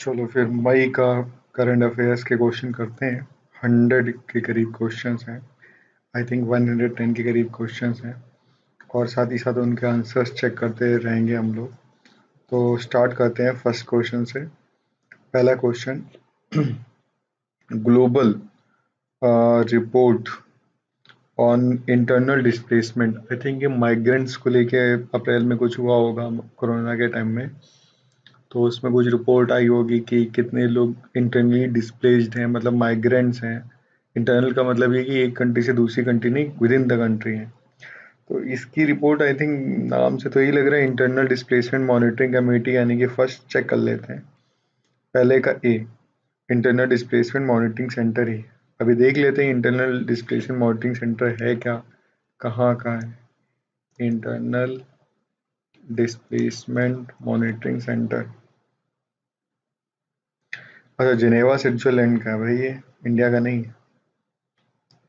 चलो फिर मई का करंट अफेयर्स के क्वेश्चन करते हैं। 100 के करीब क्वेश्चंस हैं, आई थिंक 110 के करीब क्वेश्चंस हैं और साथ ही साथ उनके आंसर्स चेक करते रहेंगे हम लोग। तो स्टार्ट करते हैं फर्स्ट क्वेश्चन से। पहला question global report on internal displacement, I think ये माइग्रेंट्स को लेके अप्रैल में कुछ हुआ होगा कोरोना के टाइम में, तो उसमें कुछ रिपोर्ट आई होगी कि कितने लोग इंटरनली डिस्प्लेस्ड हैं, मतलब माइग्रेंट्स हैं। इंटरनल का मतलब ये कि एक कंट्री से दूसरी कंट्री नहीं, विद इन द कंट्री हैं। तो इसकी रिपोर्ट आई थिंक नाम से तो यही लग रहा है इंटरनल डिस्प्लेसमेंट मॉनिटरिंग कमेटी, यानी कि फर्स्ट चेक कर लेते हैं। पहले का ए इंटरनल डिस्प्लेसमेंट मॉनिटरिंग सेंटर ही, अभी देख लेते हैं इंटरनल डिस्प्लेसमेंट मॉनिटरिंग सेंटर है क्या, कहाँ का है इंटरनल डिस्प्लेसमेंट मॉनिटरिंग सेंटर। अच्छा जिनेवा स्विट्जरलैंड का है भाई, ये इंडिया का नहीं है।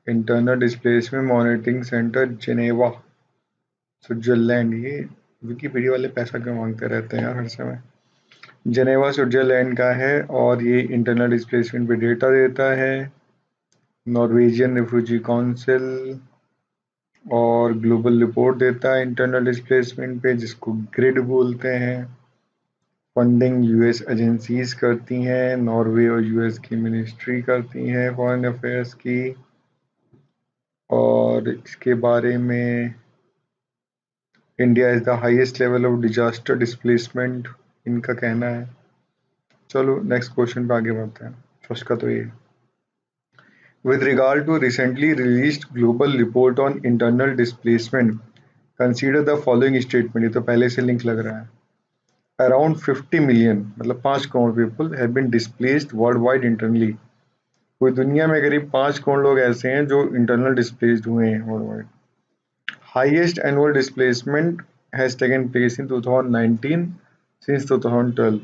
Internal displacement monitoring centre Geneva Switzerland, ये विकिपीडिया वाले पैसा क्यों मांगते रहते हैं यार हर समय। जिनेवा स्विट्जरलैंड का है और ये इंटरनल डिस्प्लेसमेंट पे डेटा देता है। नॉर्वेजियन रिफ्यूजी काउंसिल और ग्लोबल रिपोर्ट देता है इंटरनल डिस्प्लेसमेंट पे, जिसको ग्रिड बोलते हैं। फंडिंग यूएस एजेंसीज करती हैं, नॉर्वे और यूएस की मिनिस्ट्री करती हैं फॉरेन अफेयर्स की। और इसके बारे में India is the highest level of disaster displacement इनका कहना है। चलो नेक्स्ट क्वेश्चन पे आगे बढ़ते हैं। फर्स्ट का तो ये With regard to recently released global report on internal displacement, consider the following statement. ये तो पहले से लिंक लग रहा है। Around 50 million, मतलब 5 crore people have been displaced worldwide internally. पूरी दुनिया में करीब 5 करोड़ लोग ऐसे हैं जो इंटरनल डिस्प्लेस्ड हुए हैं worldwide. Highest annual displacement has taken place in 2019 since 2012।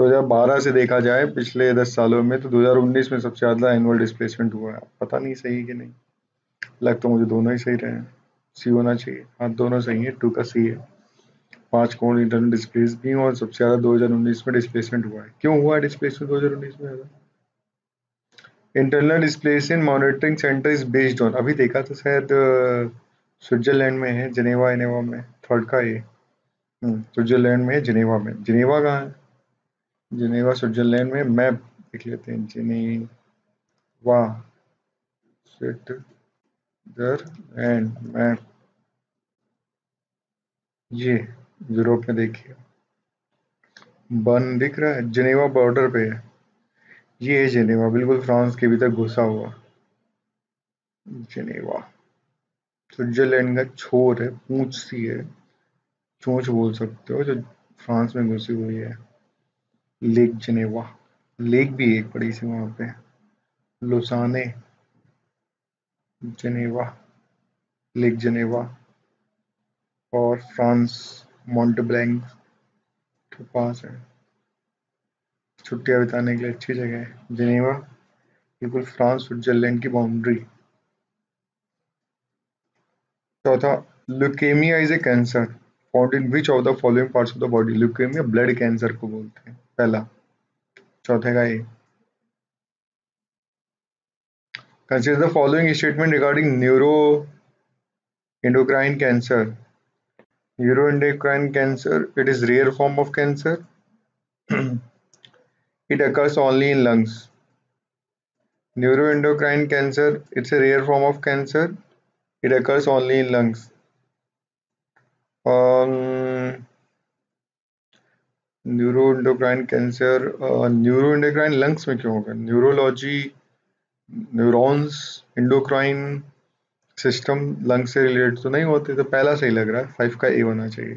2012 से देखा जाए पिछले 10 सालों में तो 2019 में सबसे ज़्यादा एनुअल डिस्प्लेसमेंट हुआ है। पता नहीं सही कि नहीं, लग तो मुझे दोनों ही सही रहे हैं, सी होना चाहिए। हाँ दोनों सही है, 2 का सी है। 5 करोड़ इंटरनल डिस्प्लेस भी हैं और सबसे ज़्यादा 2019 में डिस्प्लेसमेंट हुआ है। क्यों हुआ है डिस्प्लेसमेंट 2019 में ज़्यादा? Internal displacement monitoring centre is based on, अभी देखा तो शायद स्विट्जरलैंड में है, जिनेवा में। थर्ड का ये स्विट्जरलैंड में है, जिनेवा में। जिनेवा कहाँ है? जिनेवा स्विट्जरलैंड में। मैप देख लेते हैं, जिनेवा स्विट्जरलैंड मैप, ये यूरोप में देखिए बन दिख रहा है, जिनेवा बॉर्डर पे है। ये है जिनेवा, बिल्कुल फ्रांस के भीतर घुसा हुआ जिनेवा। स्विट्जरलैंड का छोर है, पूंछ सी है, चोंच बोल सकते हो, जो फ्रांस में घुसी हुई है। लेक जिनेवा, लेक भी एक बड़ी सी वहां पे, लोसाने जिनेवा, लेक जिनेवा। और फ्रांस मॉन्टब्लैंक के पास है, छुट्टियां बिताने के लिए अच्छी जगह है जिनेवा, बिल्कुल फ्रांस स्विट्जरलैंड की बाउंड्री। चौथा, leukaemia is a cancer found in which of the following parts of the body. Leukaemia blood cancer को बोलते हैं। पहला, चौथे का ये consider the following statement regarding neuro endocrine cancer. Neuro endocrine cancer, it is rare form of cancer, it occurs only in lungs. Neuro endocrine cancer, it's a rare form of cancer, it occurs only in lungs. Neuro endocrine cancer, neuro endocrine lungs में क्यों होगा? Neurology, neurons, endocrine system lungs से related तो नहीं होते, तो पहला सही लग रहा है। 5 का ए होना चाहिए,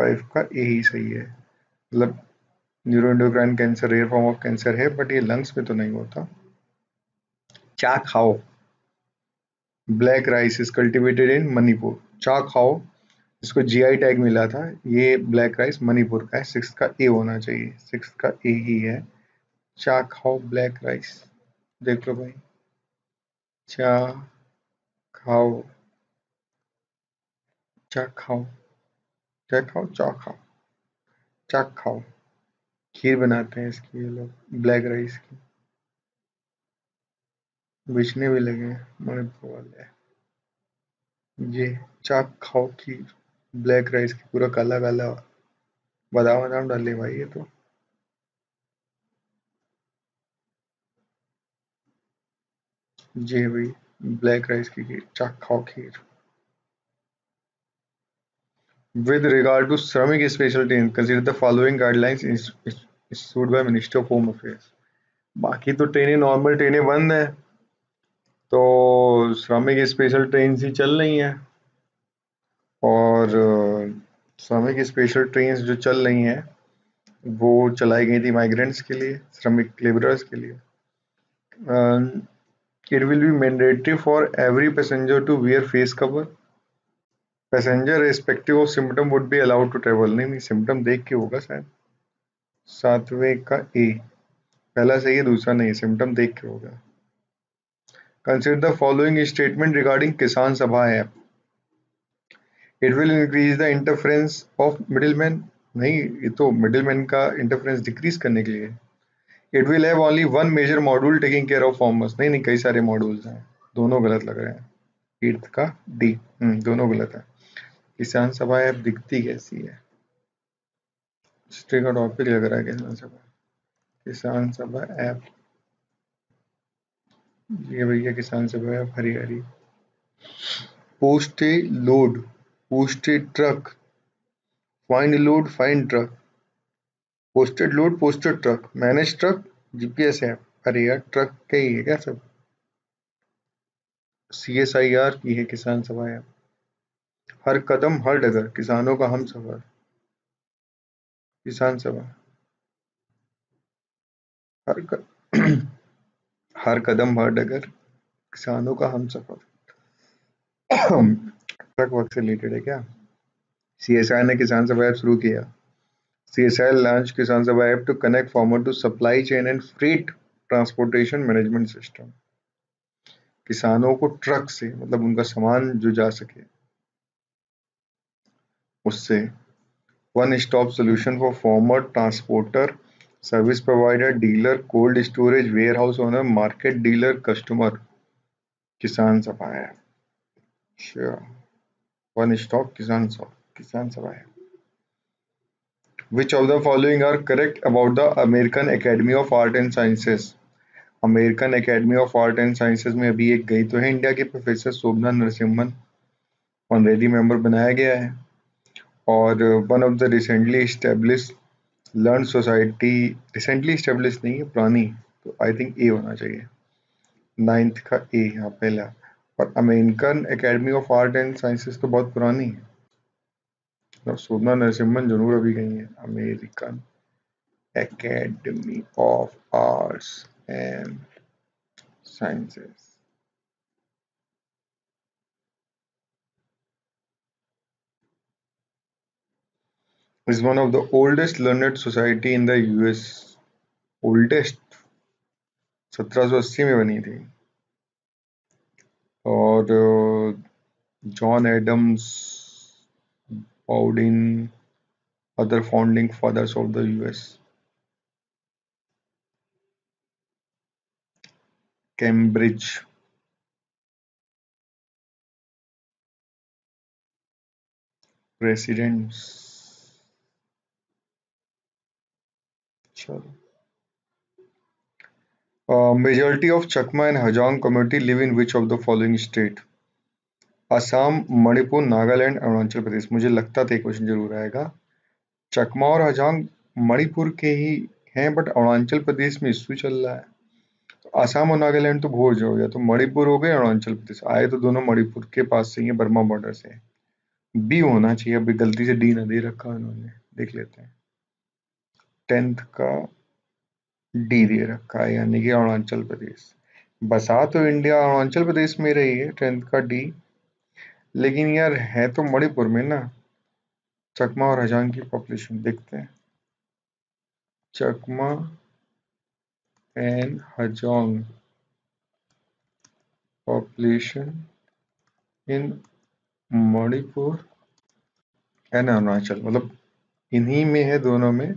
5 का ए ही सही है। मतलब neuro endocrine cancer rare form of cancer है, बट ये लंग्स में तो नहीं होता। Chakhao, black rice is cultivated in Manipur. Chakhao, इसको जीआई टैग मिला था, ये ब्लैक राइस मणिपुर का है। 6 का ए होना चाहिए, 6 का ए ही है। चा खाओ ब्लैक राइस, देख लो भाई, चा खाओ, चा खाओ, चा खाओ, चा खाओ, चा खाओ। खीर बनाते हैं इसकी ये लोग, ब्लैक राइस की, बेचने भी लगे हैं मणिपुर वाले। ये चाक खाओ खीर, ब्लैक राइस की, पूरा काला काला बादाम वादाम डाले भाई ये तो। ये भाई ब्लैक राइस की खीर, चाक खाओ खीर। With regard to श्रमिक special train, consider the following guidelines issued by ministry of home affairs. बाकी तो ट्रेनें नॉर्मल ट्रेनें बंद हैं, तो श्रमिक स्पेशल ट्रेन ही चल रही हैं। और श्रमिक स्पेशल ट्रेन जो चल रही हैं वो चलाई गई थी माइग्रेंट्स के लिए, श्रमिक लेबरर्स के लिए। It will be mandatory for every passenger to wear face cover. Passenger respective of symptom would be allowed to travel. नहीं, symptom देख के होगा शायद। सातवें का A, पहला सही है, दूसरा नहीं, symptom देख के होगा। Consider the following statement regarding Kisan Sabha app. It will increase the interference of middlemen. नहीं, ये तो middlemen का interference decrease करने के लिए है। It will have only one major module taking care of farmers. नहीं नहीं, कई सारे मॉड्यूल्स हैं, दोनों गलत लग रहे हैं। एट्थ का D, दोनों गलत है। किसान सभा ऐप दिखती कैसी है, हिस्ट्री का टॉपिक लग रहा है किसान सभा। किसान सभा ऐप, ये भैया किसान सभा ऐप हरियारी। Post load, post truck, find load, find truck, posted load, posted truck, manage truck, GPS app. अरे यार ट्रक का ही है क्या सब? CSIR की है किसान सभा ऐप। हर कदम हर डगर, किसानों का हम सफर, किसान सभा। हर कदम हर डगर, किसानों का हम सफर। ट्रक वर्क से रिलेटेड है क्या? CSIR ने किसान सभा ऐप शुरू किया। CSIR launched Kisan Sabha app to connect farmer to supply chain and freight transportation management system. किसानों को ट्रक से, मतलब उनका सामान जो जा सके उससे, one stop solution for farmer, transporter, service provider, dealer, cold storage, warehouse owner, market dealer, customer. Kisan Sabha है वन स्टॉप किसान सभा है। Which of the following are correct about the American Academy of Art and Sciences? American Academy of Art and Sciences में अभी एक गई तो है India के professor Shobhana Narasimhan, honorary member बनाया गया है। और one of the recently established नहीं है, पुरानी, तो आई थिंक ए होना चाहिए। 9th का ए यहाँ पहला। और American academy of art and sciences तो बहुत पुरानी है, शोभना नरसिम्हन जरूर अभी गई है। American academy of arts and sciences, is one of the oldest learned society in the US। Oldest 1780 में बनी थी। और John Adams, Baudin, other founding fathers of the US। Cambridge, presidents। चलो, majority of Chakma and Hajong community live in which of the following state? Assam, Manipur, Nagaland, Arunachal Pradesh. मुझे लगता था question जरूर आएगा। चकमा और हजांग मणिपुर के ही हैं, बट अरुणाचल प्रदेश में इश्यू चल रहा है। तो असम और नागालैंड तो भोज हो गया, तो मणिपुर हो गए, अरुणाचल प्रदेश आए तो दोनों मणिपुर के पास से ही है, बर्मा बॉर्डर से। बी होना चाहिए, अभी गलती से डी ना दे रखा उन्होंने, देख लेते हैं। 10th का डी दे रखा है, यानी कि अरुणाचल प्रदेश। बसा तो इंडिया अरुणाचल प्रदेश में रही है, 10th का डी, लेकिन यार है तो मणिपुर में ना। चकमा और हजांग की पॉपुलेशन देखते हैं। Chakma and Hajong population in Manipur and Arunachal, मतलब इन्हीं में है दोनों में,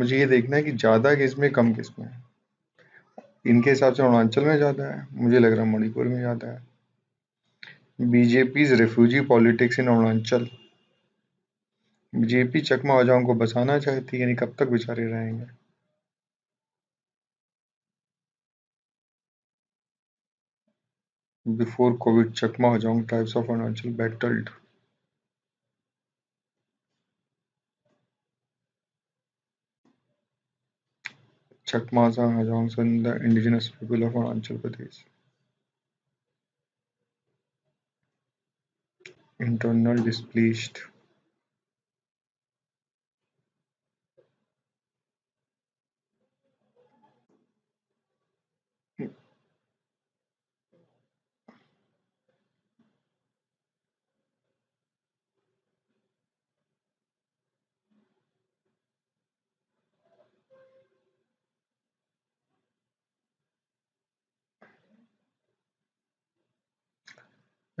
मुझे ये देखना है कि ज़्यादा किस में कम किस में है। इनके हिसाब से अरुणाचल में ज़्यादा है, मुझे लग रहा है मणिपुर में ज़्यादा है। BJP's refugee politics in Arunachal, BJP Chakma Hajong को बचाना चाहती है, यानी कब तक बेचारे रहेंगे। Before Covid Chakma Hajong tribes of Arunachal battled. Chakmas and Hajongs and the indigenous people of Arunachal Pradesh. Internal displaced.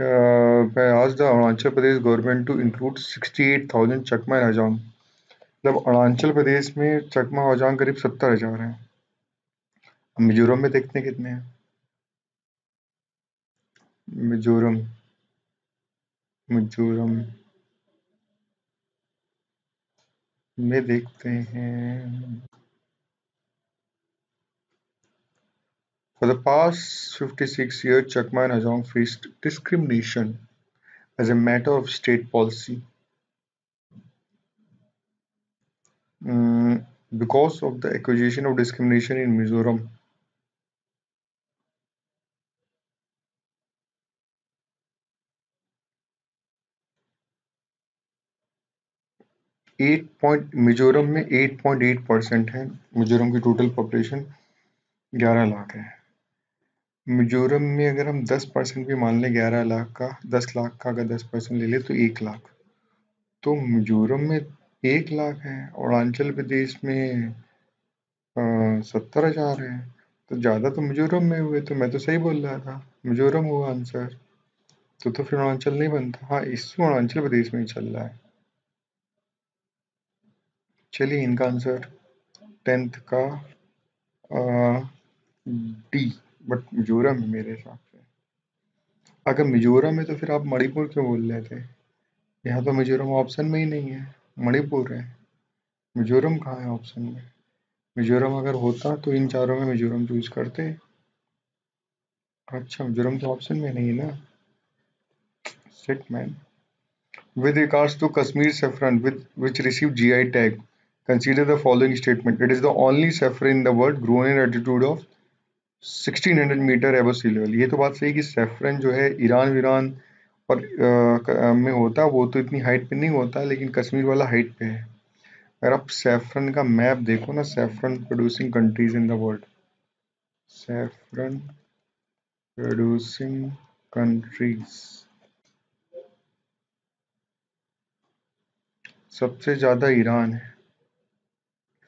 I asked the Arunachal Pradesh government to include 68,000 Chakma and Hajong। मतलब अरुणाचल प्रदेश में चकमा हाजोंग करीब 70,000 हैं। मिजोरम में देखते हैं कितने हैं। मिजोरम मिजोरम में देखते हैं For the past 56 years, Chakma and Hajong faced discrimination as a matter of state policy because of the accusation of discrimination in Mizoram. Mizoram में 8.8% है मिजोरम की टोटल पॉपुलेशन 11 लाख है। मिजोरम में अगर हम 10% भी मान लें 11 लाख का, 10 लाख का अगर 10% ले लें तो 1 लाख, तो मिजोरम में 1 लाख है। अरुणाचल प्रदेश में 70,000 है, तो ज़्यादा तो मिजोरम में हुए। तो मैं तो सही बोल रहा था, मिजोरम हुआ आंसर। तो फिर अरुणाचल नहीं बनता। हाँ, इश्यू अरुणाचल प्रदेश में ही चल रहा है। चलिए, इनका आंसर 10th का डी, बट मिजोरम है मेरे हिसाब से। अगर मिजोरम है तो फिर आप मणिपुर क्यों बोल रहे थे? यहाँ तो मिजोरम ऑप्शन में ही नहीं है, मणिपुर है। मिजोरम कहाँ है ऑप्शन में? मिजोरम अगर होता तो इन चारों में मिजोरम चूज करते। अच्छा, मिजोरम तो ऑप्शन में नहीं है ना। Statement with regards to Kashmir saffron which receive GI tag, consider the following statement: it is the only saffron in the world grown in altitude of 1600 meter above sea level। ये तो बात सही कि saffron जो है Iran वीरान और में होता, वो तो इतनी हाइट पे नहीं होता, लेकिन कश्मीर वाला हाइट पे है। अगर आप सैफरन का मैप देखो ना, saffron producing countries in the world, saffron producing countries, सबसे ज़्यादा ईरान है,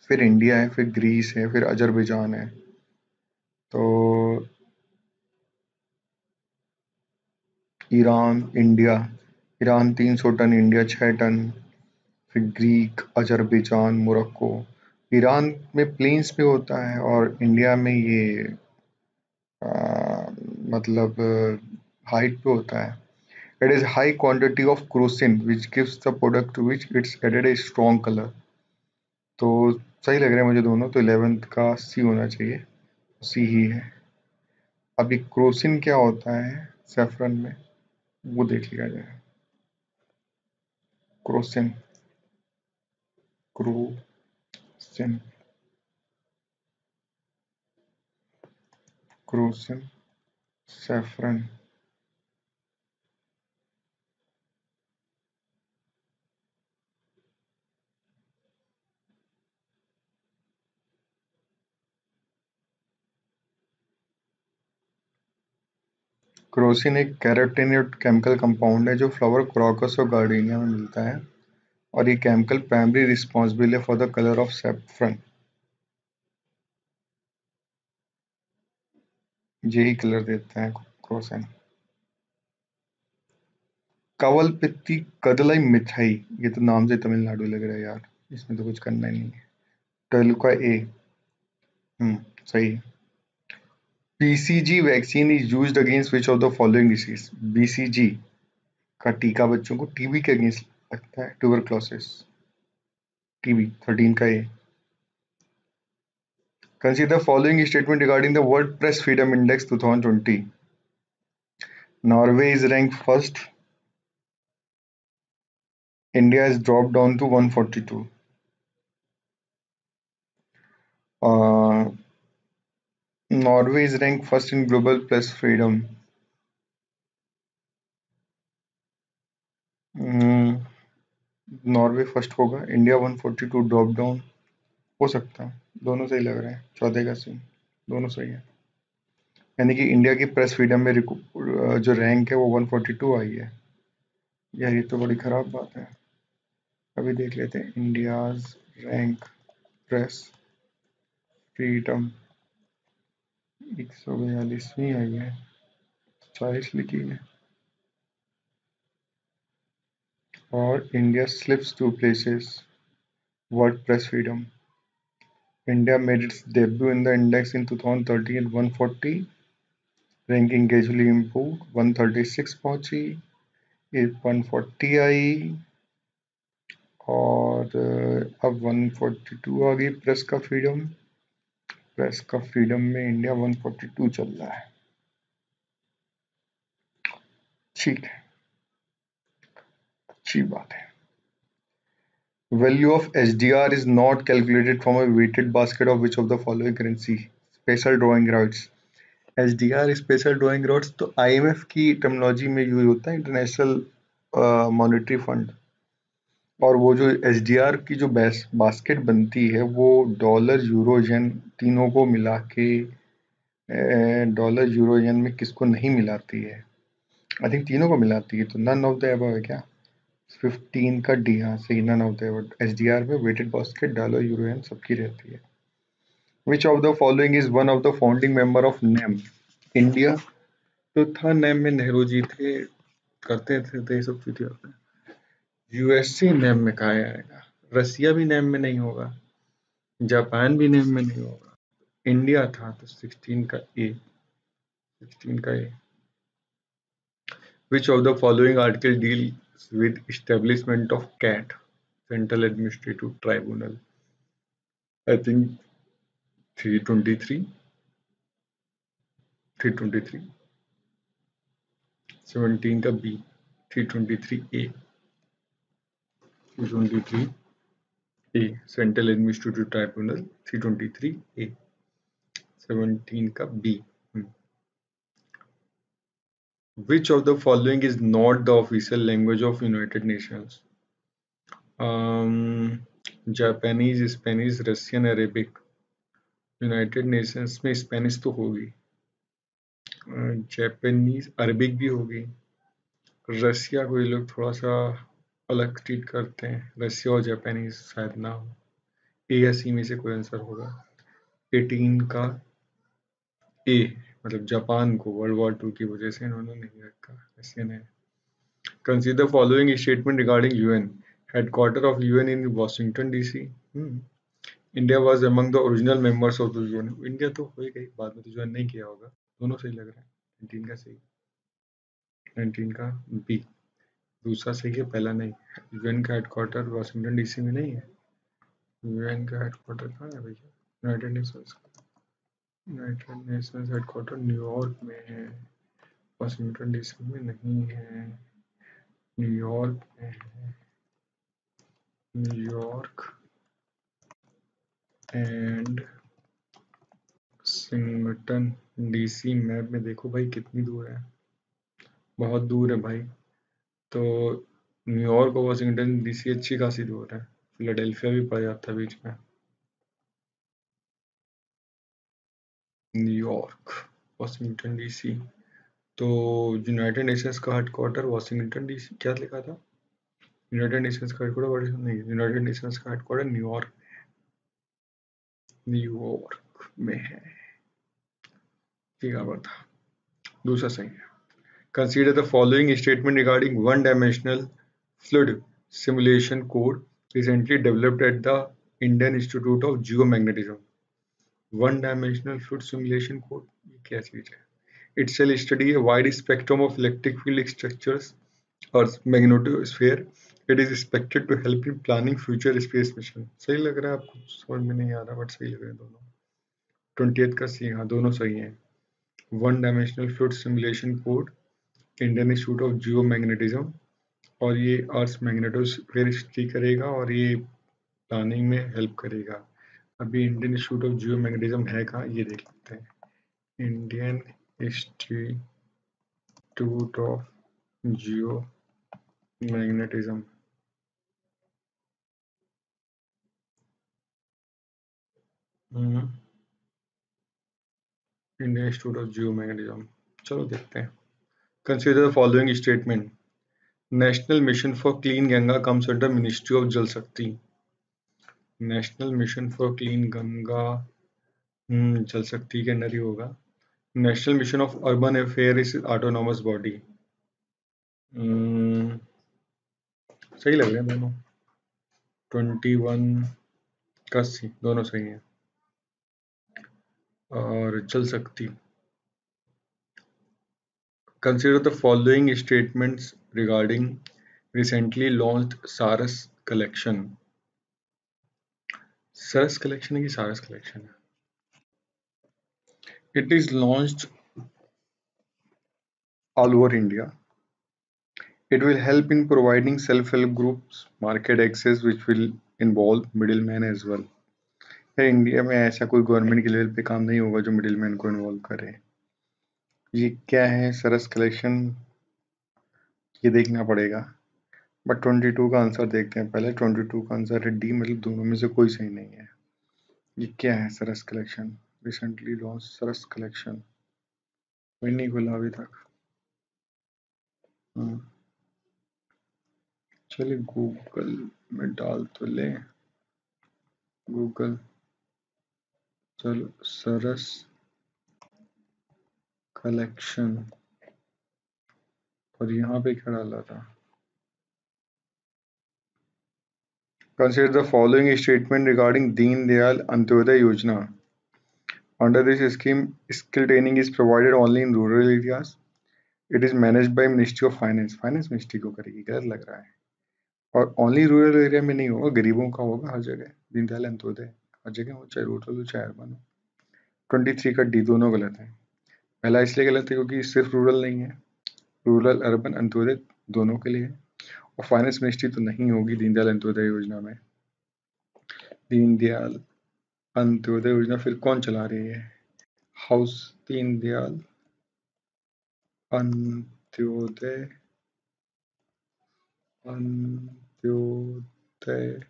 फिर इंडिया है, फिर ग्रीस है, फिर अजरबैजान है। तो Iran, India, Iran 300 ton, India 6 ton, फिर ग्रीक, अजरबैजान, मोरक्को। ईरान में प्लेन्स पे होता है और इंडिया में ये मतलब हाइट पे होता है। It is high quantity of crocin which gives the product to which it's added a strong colour. तो सही लग रहा है मुझे दोनों, तो 11th का सी होना चाहिए, सी ही है। अभी क्रोसिन क्या होता है सैफरन में, वो देख लिया जाए। Crocin crocin crocin saffron crocin एक कैरोटीनोइड केमिकल कंपाउंड है जो फ्लावर क्रोकस और गार्डेनिया में मिलता है, और ये केमिकल प्राइमरी रिस्पॉन्सिबल है for the colour of saffron. यही कलर देता है क्रोसिन। कावल पित्ती कदलाई मिठाई, ये तो नाम से तमिलनाडु लग रहा है यार, इसमें तो कुछ करना ही नहीं है। तालुका ए। सही है। BCG vaccine is used against which of the following disease. BCG का टीका बच्चों को टीबी के अगेंस्ट लगता है, ट्यूबरक्लोसिस, टीबी 13 का A. Consider following statement regarding the world press freedom index 2020। Norway is ranked first. India has dropped down to 142. Norway is ranked first in global press freedom. Norway first होगा, India 142 drop down हो सकता है, दोनों सही लग रहा है। 14 का सीन दोनों सही है, यानी कि इंडिया की प्रेस फ्रीडम में जो रैंक है वो 142 आई है। यार ये तो बड़ी खराब बात है। अभी देख लेते हैं इंडियाज रैंक प्रेस फ्रीडम 142वीं आई है, 40 लिखी है, और India slips 2 places world press freedom. India made its debut in the index in 2013 at 140। Ranking gradually improve, 136 पहुंची, 140 आई, और अब 142 आ गई प्रेस का फ्रीडम। प्रेस का फ्रीडम में इंडिया 142 चल रहा है। ठीक है, अच्छी बात है। Value of HDR is not calculated from a weighted basket of which of the following currency. Special drawing rights, HDR special drawing rights तो IMF की टर्मिनोलॉजी में यूज होता है, इंटरनेशनल मॉनेटरी फंड। और वो जो HDR की जो बास्केट बनती है वो डॉलर यूरो येन तीनों को मिला के, डॉलर यूरो येन में किसको नहीं मिलाती है, आई थिंक तीनों को मिलाती है, तो नन ऑफ द अबव है क्या? 15 का डी, हाँ सही, none of the above. HDR में weighted basket dollar euro yen सबकी रहती है। Which of the following is one of the founding member of NAM? India तो था, NAM में नेहरू जी थे, करते थे तो ये सब चीजें होते हैं। USA NAM में कहाँ आएगा? रसिया भी NAM में नहीं होगा, जापान भी NAM में नहीं होगा, इंडिया था तो 16 का A। Which of the following article deals with establishment of CAT, Central Administrative Tribunal? I think 323, 17 का B, 323 A, 323 A, Central Administrative Tribunal, 323 A, 17 का B। Which of the following is not the official language of United Nations? Japanese, Spanish, Russian, Arabic। United Nations में Spanish तो होगी, Japanese, Arabic भी होगी। रसिया को ये लोग थोड़ा सा अलग ट्रीट करते हैं, रसिया और जापानीज शायद ना हो। ए या सी में से कोई आंसर होगा। 18 का ए, मतलब जापान को World War II की वजह से इन्होंने नहीं रखा, रशियन है। Consider following statement regarding UN। Headquarter of UN in Washington DC। India was among the original members of the UN। India तो हो गई, बाद में तो ज्वाइन नहीं किया होगा, दोनों सही लग रहा है। 19 का सही, 19 का बी, दूसरा सही है, पहला नहीं। UN का हेडक्वार्टर वाशिंगटन DC में नहीं है। UN का हेडक्वार्टर कहाँ है भैया? United Nations, United Nations headquarter New York में है, वाशिंगटन DC में नहीं है, न्यूयॉर्क में है, New York and Washington DC। Map में देखो भाई कितनी दूर है, बहुत दूर है भाई। तो न्यूयॉर्क और वाशिंगटन DC अच्छी खासी दूर है, फिलाडेल्फिया भी पड़ जाता है बीच में। न्यूयॉर्क, वाशिंगटन DC, तो यूनाइटेड नेशंस का हेडक्वार्टर वाशिंगटन DC, क्या लिखा था? यूनाइटेड नेशंस का हेडक्वार्टर नहीं, यूनाइटेड नेशंस का हेडक्वार्टर न्यूयॉर्क, न्यूयॉर्क में है। ठीक है, बता दूसरा सही है। Consider the following statement regarding one dimensional flood simulation code recently developed at the Indian institute of geo magnetism. One dimensional fluid simulation code, ये क्या चीज है? It shall study a wide spectrum of electric field structures और magnetosphere. It is expected to help in planning future space mission. सही लग रहा है आपको? समझ में नहीं आ रहा बट सही लग रहा है दोनों। 28 का सी, हाँ दोनों सही हैं। One dimensional fluid simulation code, Indian institute of geo magnetism, और ये अर्थ मैग्नेटोस्फीयर स्टडी करेगा और ये प्लानिंग में हेल्प करेगा। अभी Indian institute of geo magnetism है कहाँ, ये देख लेते हैं। Indian institute of geo magnetism, Indian institute of geo magnetism. चलो देखते हैं। Consider the following statement. National mission for clean Ganga comes under ministry of Jal Shakti. National mission for clean Ganga Jal Shakti के अंदर ही होगा। National mission of urban affair is autonomous body. सही लग रहे हैं दोनों। 21 का सी, दोनों सही है। और Jal Shakti, consider the following statements regarding recently launched Saras collection। Saras collection है कि Saras collection है। It is launched all over India. It will help in providing self-help groups market access, which will involve middlemen as well। यार India में ऐसा कोई government के level पे काम नहीं होगा जो मिडिलमैन को इन्वॉल्व करे। ये क्या है Saras collection, ये देखना पड़ेगा। बट 22 का आंसर देखते हैं पहले। 22 का आंसर है डी, मतलब दोनों में से कोई सही नहीं है। ये क्या है Saras collection, recently launch Saras collection, कोई नहीं खुला अभी तक। चलिए गूगल में डाल तो ले। गूगल, चलो Saras collection, और यहाँ पे क्या डाला था? Consider the following statement regarding Deen Dayal Antyodaya Yojana. Under this scheme skill training is provided only in rural areas. It is managed by ministry of finance. Finance ministry को करेगी, गलत लग रहा है। और ओनली रूरल एरिया में नहीं होगा, गरीबों का होगा हर जगह। दीन दयाल अंत्योदय हर जगह हो, चाहे रूरल हो चाहे अर्बन हो। 23 का डी, दोनों गलत है। पहला इसलिए गलत है क्योंकि सिर्फ रूरल नहीं है, रूरल अर्बन अंत्योदय दोनों के लिए। और फाइनेंस मिनिस्ट्री तो नहीं होगी दीनदयाल अंत्योदय योजना में। दीनदयाल अंत्योदय योजना फिर कौन चला रही है? हाउस दीनदयाल अंत्योदय अंत्योदय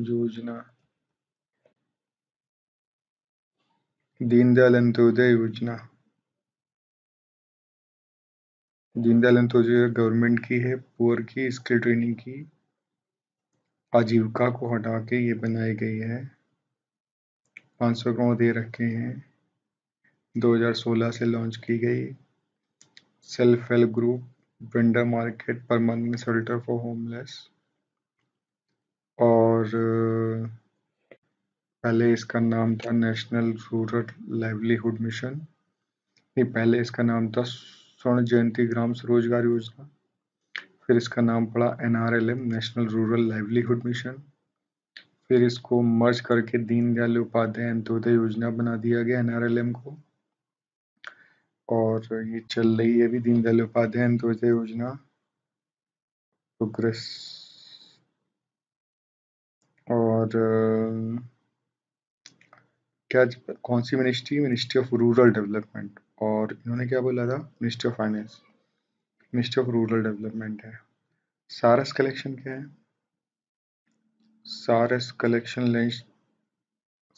योजना। दीनदयाल अंत्योदय योजना, दीनदयाल अंत्योदय गवर्नमेंट की है, पुअर की, स्किल ट्रेनिंग की, आजीविका को हटा के ये बनाई गई है। 500 करोड़ दे रखे हैं, 2016 से लॉन्च की गई। Self help group, vendor market, permanent shelter for homeless. और पहले इसका नाम था नेशनल रूरल लाइवलीहुड मिशन, नहीं पहले इसका नाम था स्वर्ण जयंती ग्राम स्वरोजगार योजना। फिर इसका नाम पड़ा NRLM, national rural livelihood mission. फिर इसको मर्ज करके दीनदयाल उपाध्याय अंत्योदय योजना बना दिया गया NRLM को। और ये चल रही है अभी दीनदयाल उपाध्याय अंत्योदय योजना प्रोग्रेस। और क्या, कौन सी ministry? Ministry of rural development. और इन्होंने क्या बोला था? Ministry of finance, ministry of rural development है। Saras collection क्या है? Saras collection launch,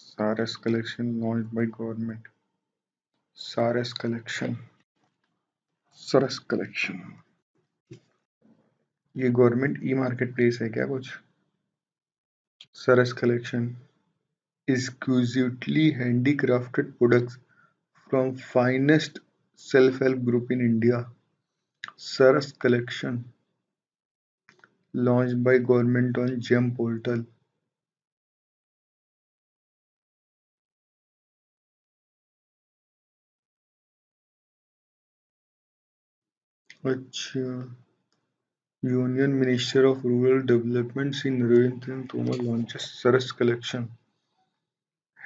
Saras collection launch by government. Saras collection, Saras collection, ये गवर्नमेंट ई मार्केट प्लेस है क्या कुछ? Saras collection exquisitely handicrafted products from finest self-help group in India। Saras collection launched by government on GEM portal। अच्छा, union minister of rural development Shri Narendra Tomar launches Saras collection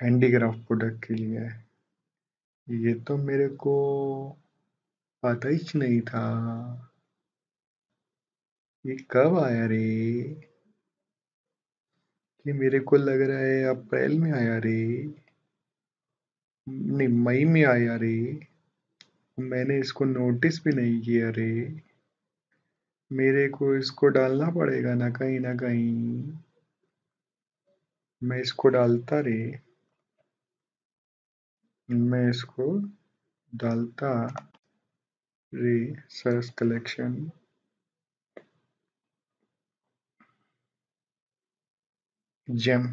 handicraft product के लिए। ये तो मेरे को पता ही नहीं था, ये कब आया रे? ये मेरे को लग रहा है अप्रैल में आया रे, नहीं मई में आया रे, मैंने इसको नोटिस भी नहीं किया रे। मेरे को इसको डालना पड़ेगा ना कहीं मैं इसको डालता रे, मैं इसको डालता रे। Saras collection GeM,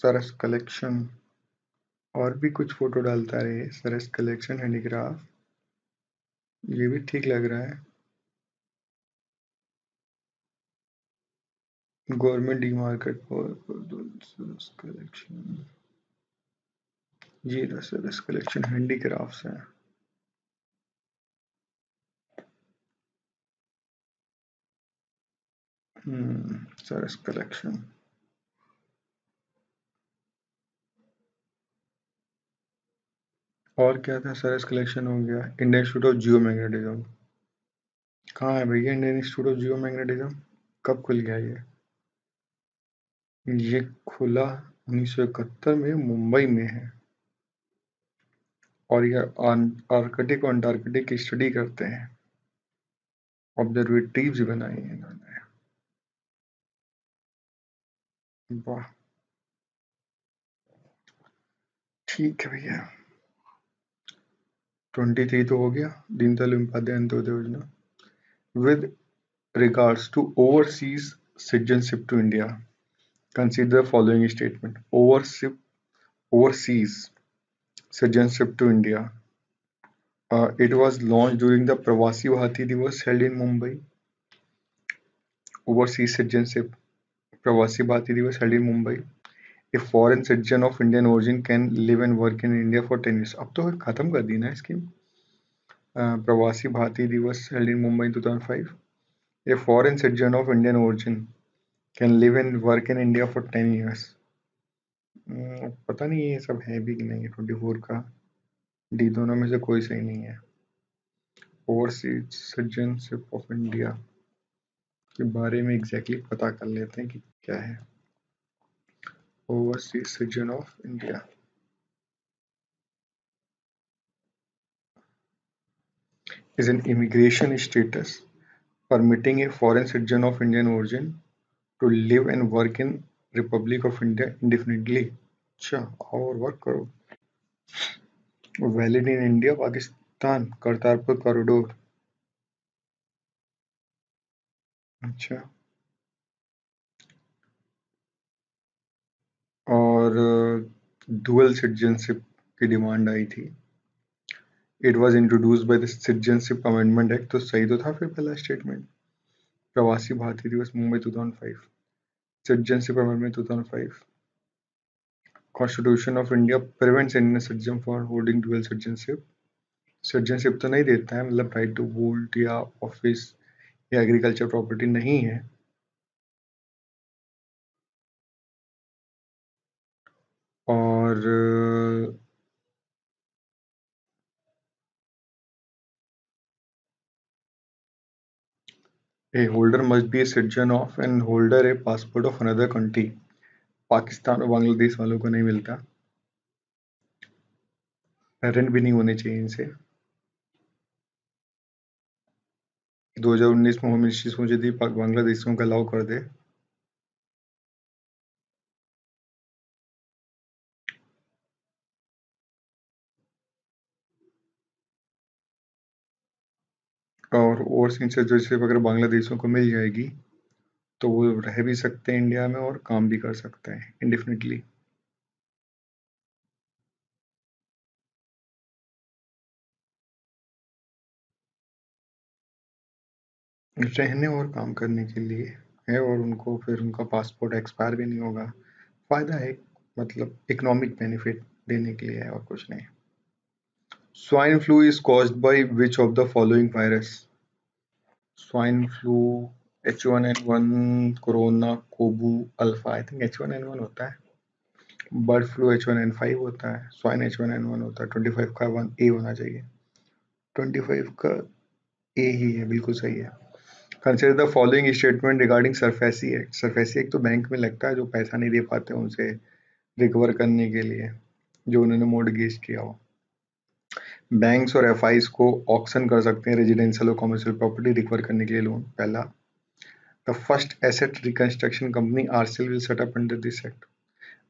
Saras collection, और भी कुछ फोटो डालता रहे। सरस कलेक्शन हैंडीक्राफ्ट, ये भी ठीक लग रहा है। Government D market Saras collection, जी सरस कलेक्शन हैंडीक्राफ्ट्स है। सरस कलेक्शन, और क्या था? सरस कलेक्शन हो गया। Indian institute of geo magnetism, कहाँ है भैया Indian institute of geo magnetism? कब खुल गया ये खुला 1971 में, मुंबई में है, और यह आर्कटिक और अंटार्कटिक की स्टडी करते हैं। ऑब्जर्वेटरीज बनाए हैं इन्होंने। वाह, ठीक है भैया। 23 तो हो गया, Deendayal Upadhyaya Antyodaya Yojana. With regards to overseas citizenship to India, consider following statement. Overseas citizenship to India, it was launch during the Pravasi Bharatiya Divas held in Mumbai. Overseas citizenship, Pravasi Bharatiya Divas held in Mumbai. A foreign citizen of Indian origin can live and work in India for 10 years. अब तो खत्म कर दी ना scheme. प्रवासी भारतीय दिवस held in Mumbai 2005. A foreign citizen of Indian origin can live and work in India for 10 years. पता नहीं ये सब है भी कि नहीं। 24 का डी दोनों में से कोई सही नहीं है। Overseas citizenship of India के बारे में एग्जैक्टली पता कर लेते हैं कि क्या है। Overseas citizen of India, is an immigration status permitting a foreign citizen of Indian origin to live and work in Republic of India indefinitely. अच्छा, और वर्क करो। Valid in India, Pakistan, Kartarpur corridor. अच्छा, और डुअल सिटीजनशिप की demand आई थी। It was introduce by the citizenship amendment act, तो सही तो था फिर पहला statement. Pravasi Bharatiya Divas Mumbai 2005, citizenship amendment 2005। Constitution of India prevents Indian citizen for holding dual citizenship. Citizenship तो नहीं देता है, मतलब राइट टू वोट या ऑफिस या एग्रीकल्चर प्रॉपर्टी नहीं है। और a holder must be a citizen of and holder a passport of another country. Pakistan और बांग्लादेश वालों को नहीं मिलता। पेरेंट भी नहीं होने चाहिए इनसे। 2019 में होम मिनिस्ट्री सोचे थी बांग्लादेशियों का अलाउ कर दे। और सिटीजनशिप अगर बांग्लादेशियों को मिल जाएगी तो वो रह भी सकते हैं इंडिया में और काम भी कर सकते हैं इंडेफिनिटली। रहने और काम करने के लिए है, और उनको फिर उनका पासपोर्ट एक्सपायर भी नहीं होगा। फायदा है, मतलब इकोनॉमिक बेनिफिट देने के लिए है और कुछ नहीं। Swine flu is caused by which of the following virus? Swine flu, H1N1, corona, कोबू, अल्फा, आई थिंक H1N1 होता है, बर्ड फ्लू H1N5 होता है, स्वाइन H1N1 होता है, 25 का 1A होना चाहिए, 25 का A ही है, बिल्कुल सही है। Consider the following statement regarding SARFAESI act. SARFAESI act तो बैंक में लगता है जो पैसा नहीं दे पाते उनसे रिकवर करने के लिए जो उन्होंने मोर्टगेज किया हो। बैंक्स और एफआईज को ऑक्शन कर सकते हैं रेजिडेंशियल और कॉमर्शियल प्रॉपर्टी रिकवर करने के लिए लोन। पहला, the first asset reconstruction company RCL will set up under this act.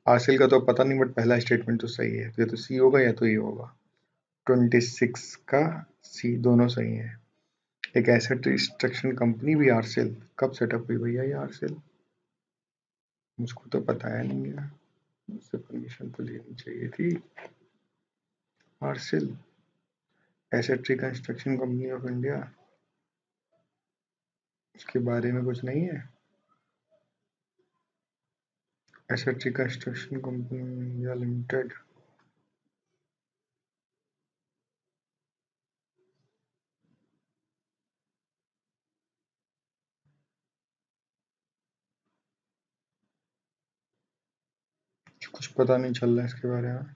RCL का तो पता नहीं बट पहला स्टेटमेंट तो सही है, या तो सी होगा या तो ये होगा, 26 का सी, दोनों सही है। एक एसेट रिस्ट्रक्शन कंपनी भी आरसीएल कब सेटअप हुई भैया? ये आरसीएल मुझको तो पता है नहीं है, मुझसे परमिशन तो लेनी चाहिए थी। RCL asset reconstruction company of India, इसके बारे में कुछ नहीं है। Asset reconstruction company India limited, कुछ पता नहीं चल रहा है इसके बारे में।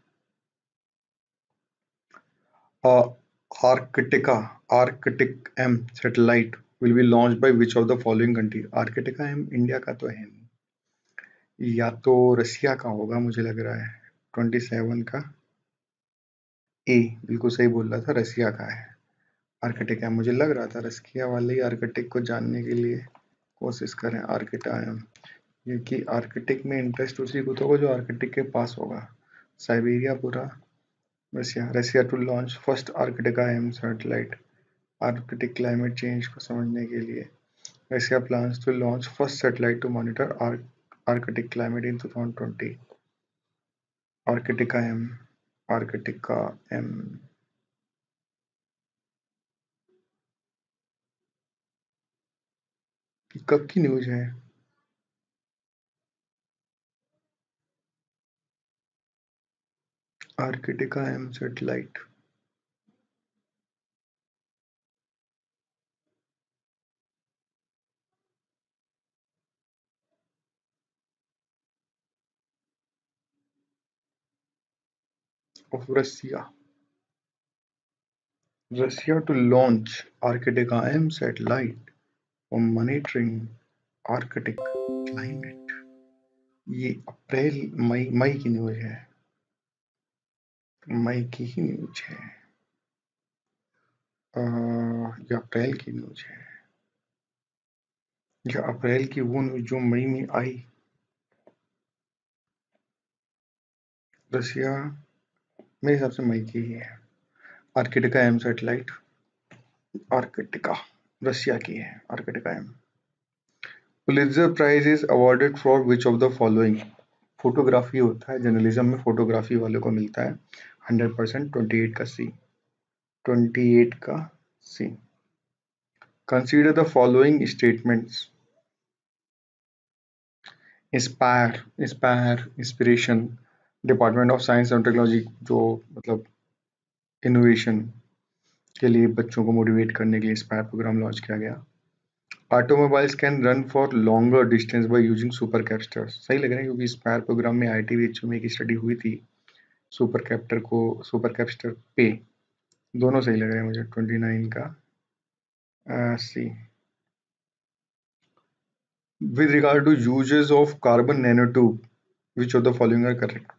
Arktika, arctic M satellite will be launch by which of the following country. Arktika M India का तो है नहीं, या तो रसिया का होगा मुझे लग रहा है, 27 का ए, बिल्कुल सही बोल रहा था, रसिया का है आर्कटिक एम, मुझे लग रहा था रसिया वाले ही आर्कटिक को जानने के लिए कोशिश करें। आर्कटिका एम, क्योंकि आर्कटिक में इंटरेस्ट उसी को तो होगा जो आर्कटिक के पास होगा, साइबेरिया पूरा Russia. Russia to launch first Arktika M satellite, Arctic climate change को समझने के लिए Russia plans to launch first satellite to monitor Arctic climate in 2020। Arktika M, Arktika M, कब की न्यूज है? Arktika M satellite, of Russia, Russia to launch Arktika M satellite for monitoring Arctic climate. ये अप्रैल मई की news है, मई की ही news है या अप्रैल की न्यूज है, या अप्रैल की वो न्यूज जो मई में आई। रसिया मेरे हिसाब से मई की ही है। Arktika M satellite Arktika Russia की है। Arktika M. Pulitzer prize is awarded for which of the following. Photography होता है जर्नलिज्म में, फोटोग्राफी वालों को मिलता है 100%, 28 का सी, 28 का C. Consider the following statements. Inspire, inspire, inspiration, department of science and technology जो मतलब इनोवेशन के लिए बच्चों को मोटिवेट करने के लिए इंस्पायर प्रोग्राम लॉन्च किया गया। Automobiles can run for longer distance by using super captors. सही लग रहे हैं क्योंकि इंस्पायर प्रोग्राम में IIT BHU में एक स्टडी हुई थी सुपर कैप्टर को, सुपर कैप्टर पे, दोनों सही लग रहे हैं मुझे। 29 का C. With regard to uses of carbon nanotube which of the following are correct.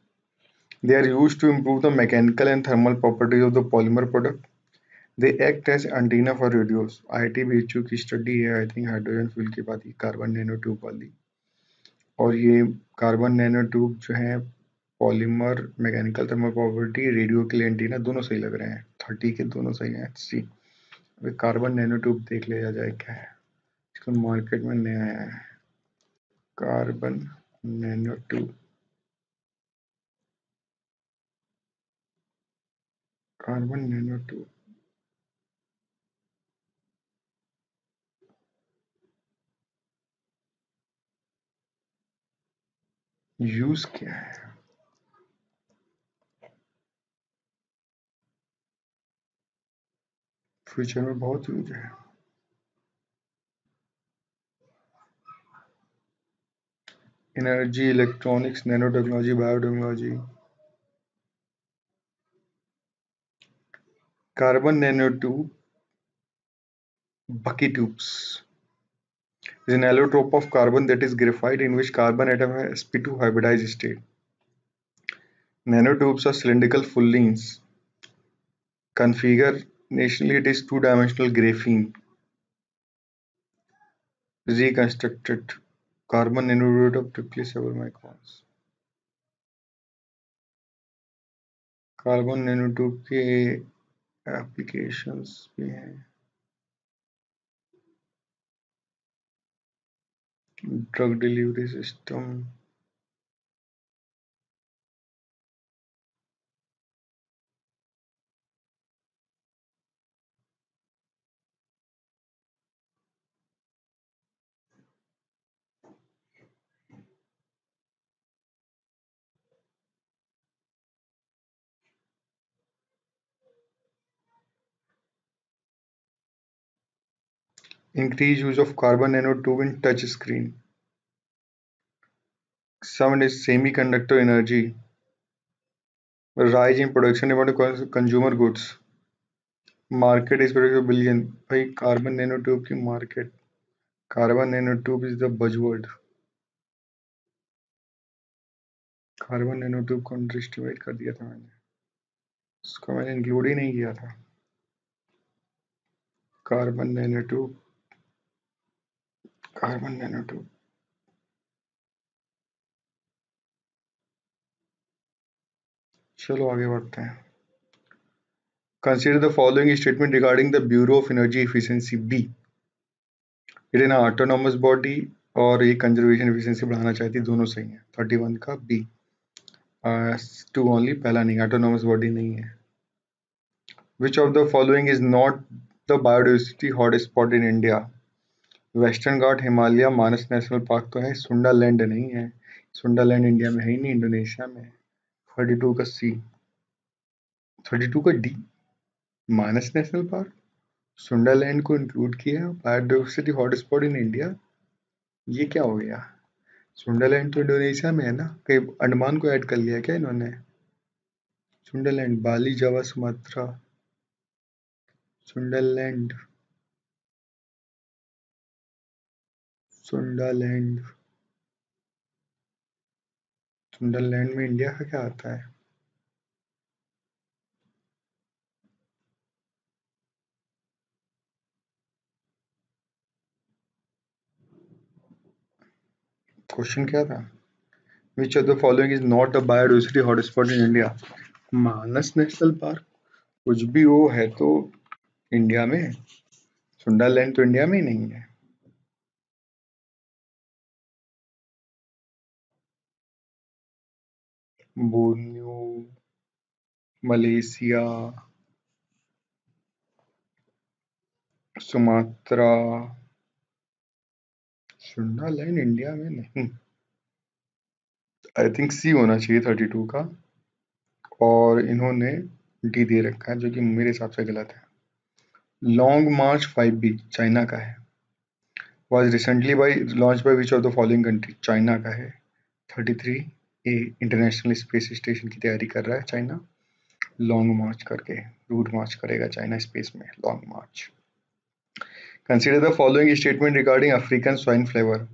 They are use to improve the mechanical and thermal properties of the polymer product. They act as antenna for radios. IIT BHU की study है, I think hydrogen fuel के बाद ही, carbon nano tube वाली, और ये carbon nano tube जो है polymer, mechanical thermal property, radio के लिए एंटीना, दोनों सही लग रहे हैं। 30 के दोनों सही हैं। सी। अभी कार्बन नैनो ट्यूब देख लिया जाए क्या है, इसको मार्केट में नया आया है carbon nano tube, carbon nano tube. Use क्या है? फ्यूचर में बहुत यूज है। Energy, electronics, nano technology, biotechnology. Carbon nanotube Bucky tubes is an allotrope of carbon that is graphite in which carbon atom has sp2 hybridized state. Nanotubes are cylindrical fullenes. Configurationally, it is two-dimensional graphene. Reconstructed carbon nanotube of typically several microns. Carbon nanotube के applications भी हैं. Drug delivery system, increased use of carbon nanotube in touch screen. Some is semiconductor energy. Rise in production demand of consumer goods. Market is produced billion. भाई carbon nanotube की market. Carbon nanotube is the buzzword. Carbon nanotube को underestimate कर दिया था मैंने. इसको मैंने include ही नहीं किया था. Carbon nanotube. कार्बन नैनोट्यूब चलो आगे बढ़ते हैं. Consider the following statement regarding the bureau of energy efficiency B. It is autonomous body और ये कंजर्वेशन एफिशिएंसी बढ़ाना चाहती है, दोनों सही है. 31 का बी टू ओनली पहला नहीं, ऑटोनॉमस बॉडी नहीं है. Which of the following is not the biodiversity hotspot in India. Western Ghat, Himalaya, Manas national park तो है, सुंडा लैंड नहीं है. सुंडा लैंड इंडिया में है ही नहीं, इंडोनेशिया में है. 32 का सी, 32 का डी, मानस नेशनल पार्क, सुंडा लैंड को इंक्लूड किया है. बायोडाइवर्सिटी हॉटस्पॉट इन इंडिया ये क्या हो गया? सुंडा लैंड तो इंडोनेशिया में है ना, कहीं अंडमान को ऐड कर लिया क्या इन्होंने? सुंडा लैंड, बाली, जावा, सुमात्रा, सुंडा लैंड, सुंडालैंड. सुंडालैंड में इंडिया का क्या आता है? क्वेश्चन क्या था? Which of the following is not a biodiversity hotspot in India. Manas national park कुछ भी वो है तो इंडिया में, सुंडालैंड तो इंडिया में ही नहीं है. बोर्नियो, मलेशिया, सुमात्रा, सुंडा लैंड इंडिया में नहीं. आई थिंक सी होना चाहिए 32 का, और इन्होंने डी दे रखा है जो कि मेरे हिसाब से गलत है. लॉन्ग मार्च 5B चाइना का है. Was recently by launch by which of the following country. China का है. 33 ए, इंटरनेशनल स्पेस स्टेशन की तैयारी कर रहा है चाइना. लॉन्ग मार्च करके रूट मार्च करेगा चाइना स्पेस में, long march. Consider the following statement regarding African swine flavour.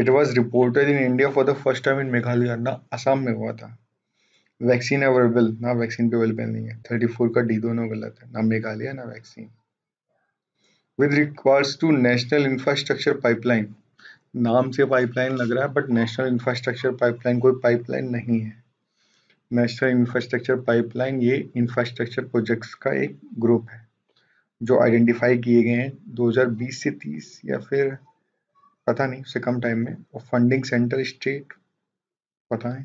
It was reported in India for the first time in Meghalaya, ना असम में हुआ था. वैक्सीन अवेलेबल, ना वैक्सीन अवेलेबल नहीं है. 34 का डी दोनों गलत है, ना मेघालय ना vaccine. With requires to national infrastructure pipeline. नाम से पाइपलाइन लग रहा है बट नेशनल इंफ्रास्ट्रक्चर पाइपलाइन कोई पाइपलाइन नहीं है. नेशनल इंफ्रास्ट्रक्चर पाइपलाइन ये इंफ्रास्ट्रक्चर प्रोजेक्ट्स का एक ग्रुप है जो आइडेंटिफाई किए गए हैं 2020 से 30 या फिर पता नहीं उससे कम टाइम में, और फंडिंग सेंटर स्टेट पता है.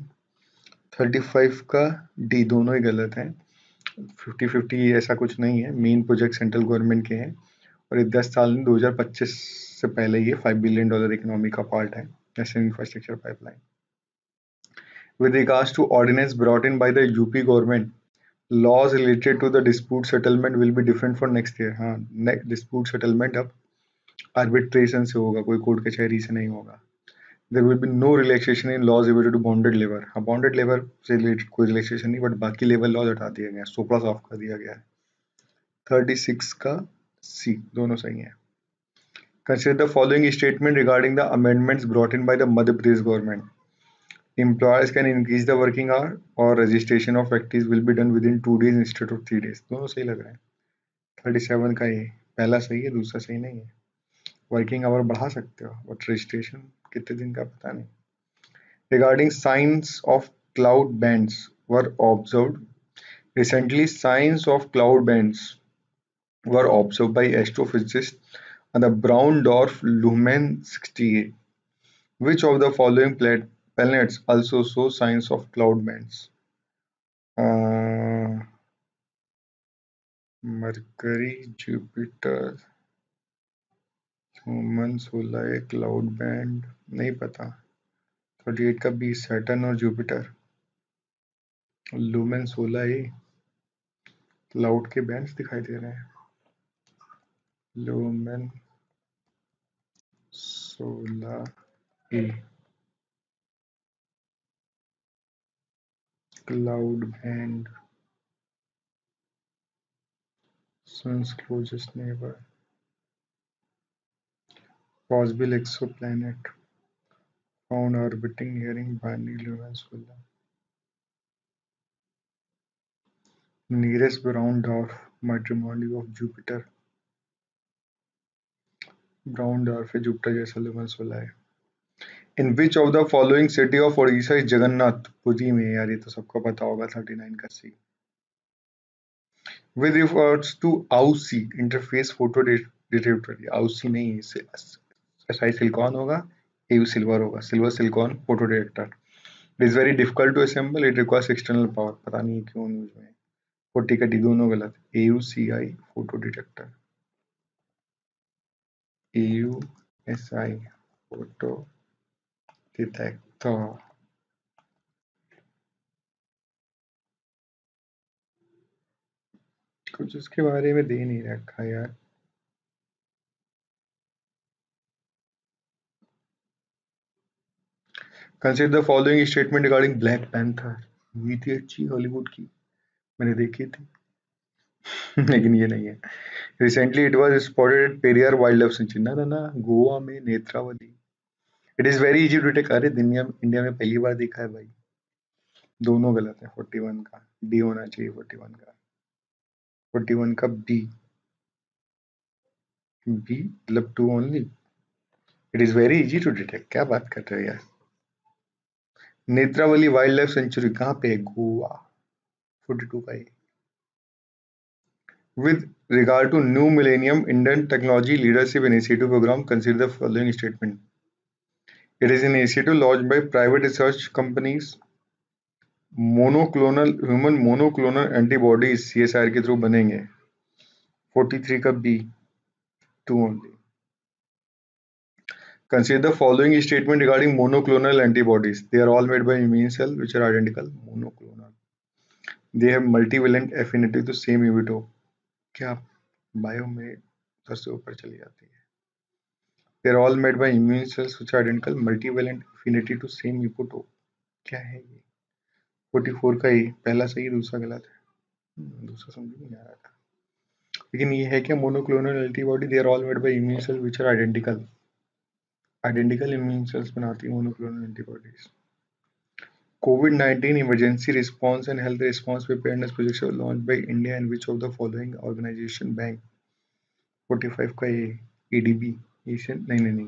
35 का डी दोनों ही गलत हैं. 50-50 ऐसा कुछ नहीं है. मेन प्रोजेक्ट सेंट्रल गवर्नमेंट के हैं और ये 10 साल में 2025 से पहले ये $5 बिलियन इकोनॉमी का पार्ट है national infrastructure pipeline. With regards to ordinance brought in by the UP government, laws related to the dispute settlement will be different for next year. हाँ, डिस्प्यूट सेटलमेंट अब आर्बिट्रेशन से होगा, कोई court कचहरी से नहीं होगा. There will be no relaxation in laws related to bonded labour. हाँ, बॉन्डेड लेबर से रिलेटेड कोई रिलैक्सेशन नहीं, बट बाकी लेबर लॉज हटा दिया गया है, सोपड़ा साफ कर दिया गया है। 36 का सी दोनों सही है। Consider the following statement regarding the amendments brought in by the Madhya Pradesh government. Employers can increase the working hour or registration of factories will be done within 2 days instead of 3 days। दोनों सही लग रहे हैं। 37 का ये पहला सही है, दूसरा सही नहीं है। वर्किंग आवर बढ़ा सकते हो बट रजिस्ट्रेशन कितने दिन का पता नहीं। Regarding science of cloud bands were observe recently, science of cloud bands were observe by astrophysicist on the brown dwarf Luhman 68। Which of the following plate planets also show signs of cloud bands? Mercury, Jupiter, Human, Solar, cloud band नहीं पता। 38 का B Saturn और Jupiter, lumen 16 A cloud के bands दिखाई दे रहे हैं। Lumen 16 A cloud band, sun's closest neighbour, possible exoplanet found orbiting nearing Barney lumen 16, nearest brown dwarf matrimony of Jupiter, brown dwarf है जुपिटर जैसा लुमेन 16 है। In which of the following city of Odisha is Jagannathpuri में। यार ये तो सबको पता होगा। 39 का सी। विद रिफर्स टू आउसी इंटरफेस फोटो डिटेक्टर। आउसी नहीं, इससे एसआई सिलिकॉन होगा, एयू सिल्वर होगा, silver silicon photo detector. Is very difficult to assemble, it requires external power. पता नहीं क्यों न्यूज में 40 का डी दोनों गलत। AU C I photo detector, AU S I photo detector. कुछ उसके बारे में दे नहीं रखा यार। Consider the following statement regarding black panther. ये थी अच्छी हॉलीवुड की, मैंने देखी थी लेकिन ये नहीं है। Recently it was spotted at Periyar wild life sanctuary. ना ना ना, गोवा में Netravali. It is very easy to take. अरे दुनिया में, इंडिया में पहली बार देखा है भाई। दोनों गलत है। 41 का डी होना चाहिए। 41 का, 41 का बी, बी मतलब two only. It is very easy to detect. क्या बात कर रहे हो यार। नेत्रावली वाइल्ड लाइफ सेंचुरी कहाँ पे है? गोवा। 42 का A. With regard to new millennium Indian technology leadership initiative programme consider the following statement. It is an initiative launched by private research companies. Monoclonal human monoclonal antibodies CSIR के through बनेंगे। 43 का B, 2 only. Consider the following statement regarding monoclonal antibodies. They are all made by immune cell which are identical monoclonal. They have multivalent affinity to same epitope. क्या bio में सर से ऊपर चली जाती है। They are all made by immune cells which are identical, multivalent affinity to same epitope. क्या है ये? 44 का ये पहला सही, दूसरा गलत है। दूसरा समझ नहीं आ रहा था, लेकिन ये है क्या? Monoclonal antibody, they are all made by immune cells which are identical. Identical immune cells बनाती है monoclonal antibodies. COVID-19 emergency response and health response preparedness projects were launched by India and which of the following organization bank? 45 का ये EDB, Asian नहीं,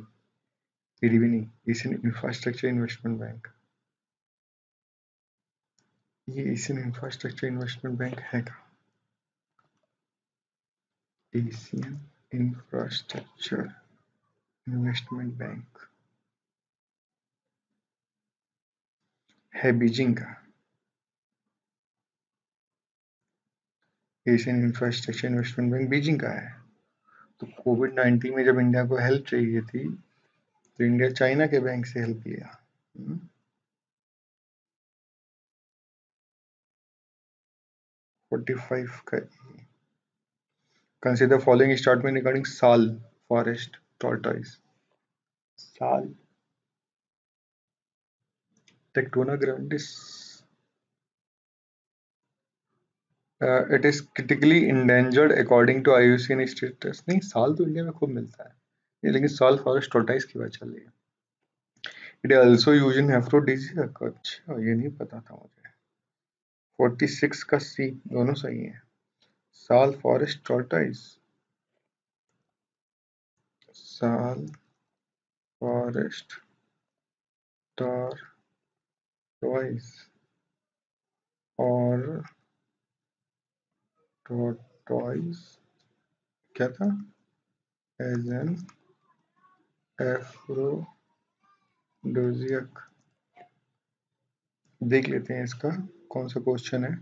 ADB नहीं, Asian infrastructure investment bank. ये Asian infrastructure investment bank है क्या? Asian infrastructure investment bank है Beijing का। Asian infrastructure investment bank Beijing का है। तो कोविड-19 में जब इंडिया को हेल्प चाहिए थी तो इंडिया चाइना के बैंक से हेल्प लिया। Consider following statement regarding sal forest tortoise. Sal Tectona grandis. It is critically endangered according to IUCN status. नहीं, साल तो इंडिया में खूब मिलता है ये, लेकिन साल फॉरेस्ट टोर्टाइस की बात चल रही है. It also used in aphrodisiac. अच्छा, ये नहीं पता था मुझे. 46 का सी दोनों सही है. साल फॉरेस्ट टोर्टाइस, साल फॉरेस्ट टॉर्टॉइस और टॉर्टॉइस क्या था, एज एन एफ्रोडोजियक. देख लेते हैं इसका कौन सा क्वेश्चन है.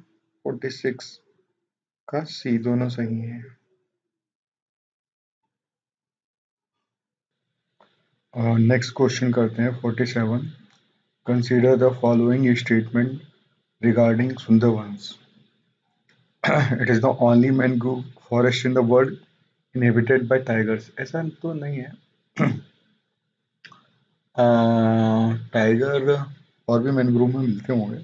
46 का सी दोनों सही है. नेक्स्ट क्वेश्चन करते हैं 47. Consider the following statement regarding Sundarbans. It is the only mangrove forest in the world inhibited by tigers. ऐसा तो नहीं है. टाइगर और भी मैनग्रोव में मिलते होंगे.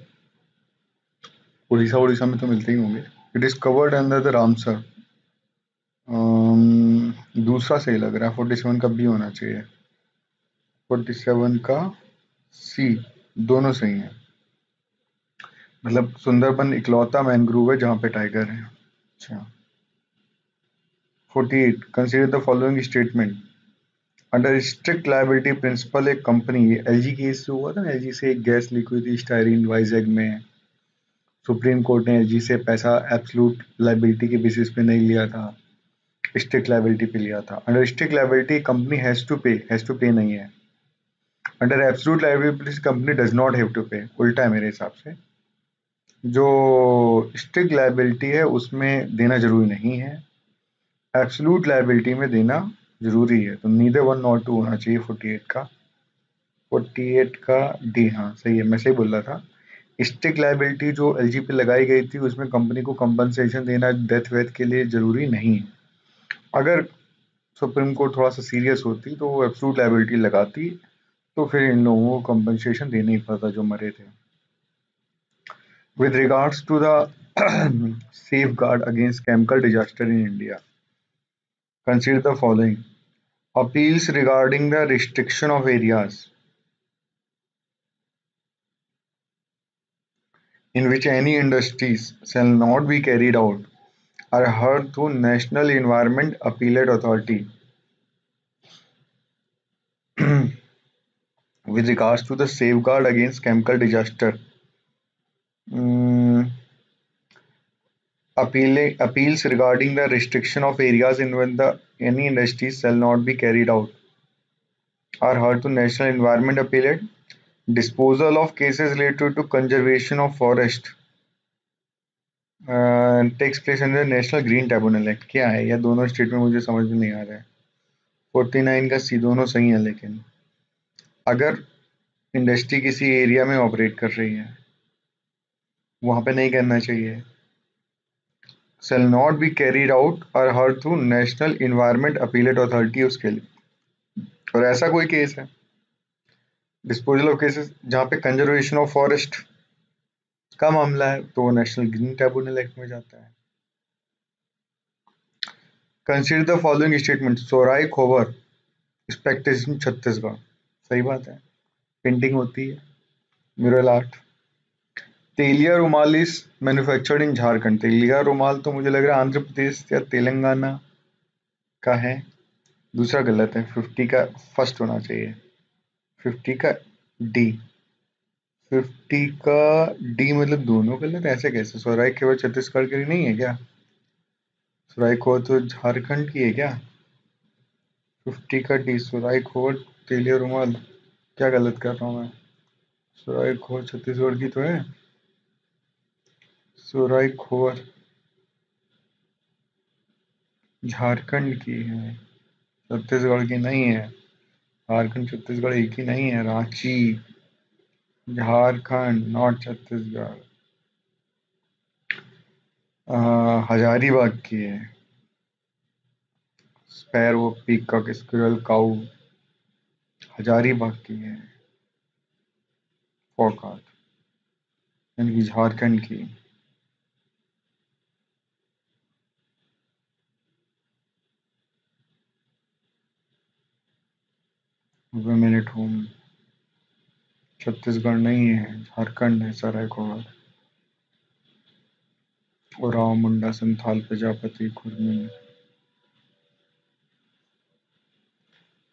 उड़ीसा उड़ीसा में तो मिलते ही होंगे. It is covered under the Ramsar. दूसरा सही लग रहा है. 47 का बी होना चाहिए. 47 का सी दोनों सही है. मतलब सुंदरबन इकलौता मैनग्रोव है जहां पे टाइगर है. अच्छा, 48. Consider the following statement under strict liability principle. एक कंपनी, ये एलजी केस हुआ था ना, एलजी से एक गैस लीक हुई थी स्टायरीन वाइजैग में. सुप्रीम कोर्ट ने एलजी से पैसा एब्सोल्यूट लाइबिलिटी के बेसिस पे नहीं लिया था, स्ट्रिक्ट लाइबिलिटी पे लिया था. Under strict liability company has to pay नहीं है. Under absolute liability company does not have to pay. उल्टा है मेरे हिसाब से. जो स्ट्रिक्ट लायबिलिटी है उसमें देना जरूरी नहीं है, एब्सोल्यूट लायबिलिटी में देना जरूरी है. तो नीदर वन नॉट टू होना चाहिए. 48 का डी हाँ सही है. मैं सही बोल रहा था. स्ट्रिक्ट लायबिलिटी जो एलजी पे लगाई गई थी उसमें कंपनी को कंपनसेशन देना डेथ वेथ के लिए जरूरी नहीं है. अगर सुप्रीम कोर्ट थोड़ा सा सीरियस होती तो वो एब्सोल्यूट लायबिलिटी लगाती, तो फिर इन लोगों को कंपनसेशन देना ही पड़ता जो मरे थे. With regards to the safe guard against chemical disaster in India, consider the following appeals regarding the restriction of areas in which any industries shall not be carried out are heard through national environment appellate authority. With regards to the safeguard against chemical disaster, appeals regarding the restriction of areas in which any industries shall not be carried out are heard to National Environment Appellate. Disposal of cases related to conservation of forest takes place under National Green Tribunal Act. क्या है यह दोनों state में मुझे समझ में नहीं आ रहा है. 49 का सी दोनों सही है, लेकिन अगर इंडस्ट्री किसी एरिया में ऑपरेट कर रही है वहाँ पे नहीं करना चाहिए. Shall not be carried out और heard through national environment appellate authority उसके लिए. और ऐसा कोई केस है डिस्पोजल ऑफ केसेस जहाँ पे कंजर्वेशन ऑफ फॉरेस्ट का मामला है तो वो नेशनल ग्रीन ट्रिब्यूनल एक्ट में जाता है. कंसीडर द फॉलोइंग स्टेटमेंट सोराई खोबर स्पेक्टिज्म छत्तीसगढ़. सही बात है, पेंटिंग होती है, mural art. Telia Rumal is manufactured in Jharkhand. Telia Rumal तो मुझे लग रहा है आंध्र प्रदेश या तेलंगाना का है. दूसरा गलत है. 50 का फर्स्ट होना चाहिए. 50 का डी मतलब दोनों गलत. ऐसे कैसे, सोराई खोबर छत्तीसगढ़ के लिए नहीं है क्या? सोराई खोबर तो झारखंड की है क्या? 50 का डी सोराई खोबर तेलिया रुमाल, क्या गलत कर रहा हूँ मैं? सोराई खोबर छत्तीसगढ़ की तो है. सोराई खोबर झारखंड की है, छत्तीसगढ़ की नहीं है. झारखंड छत्तीसगढ़ एक ही नहीं है. रांची झारखंड, नॉट छत्तीसगढ़. हजारीबाग की है. Sparrow, peacock, squirrel, cow Hazaribagh की है. forecast, and his Jharkhand ki women at home. Chhattisgarh नहीं है, झारखंड है सराय कोवर, उराव, मुंडा, संथाल, प्रजापति, खुर्मी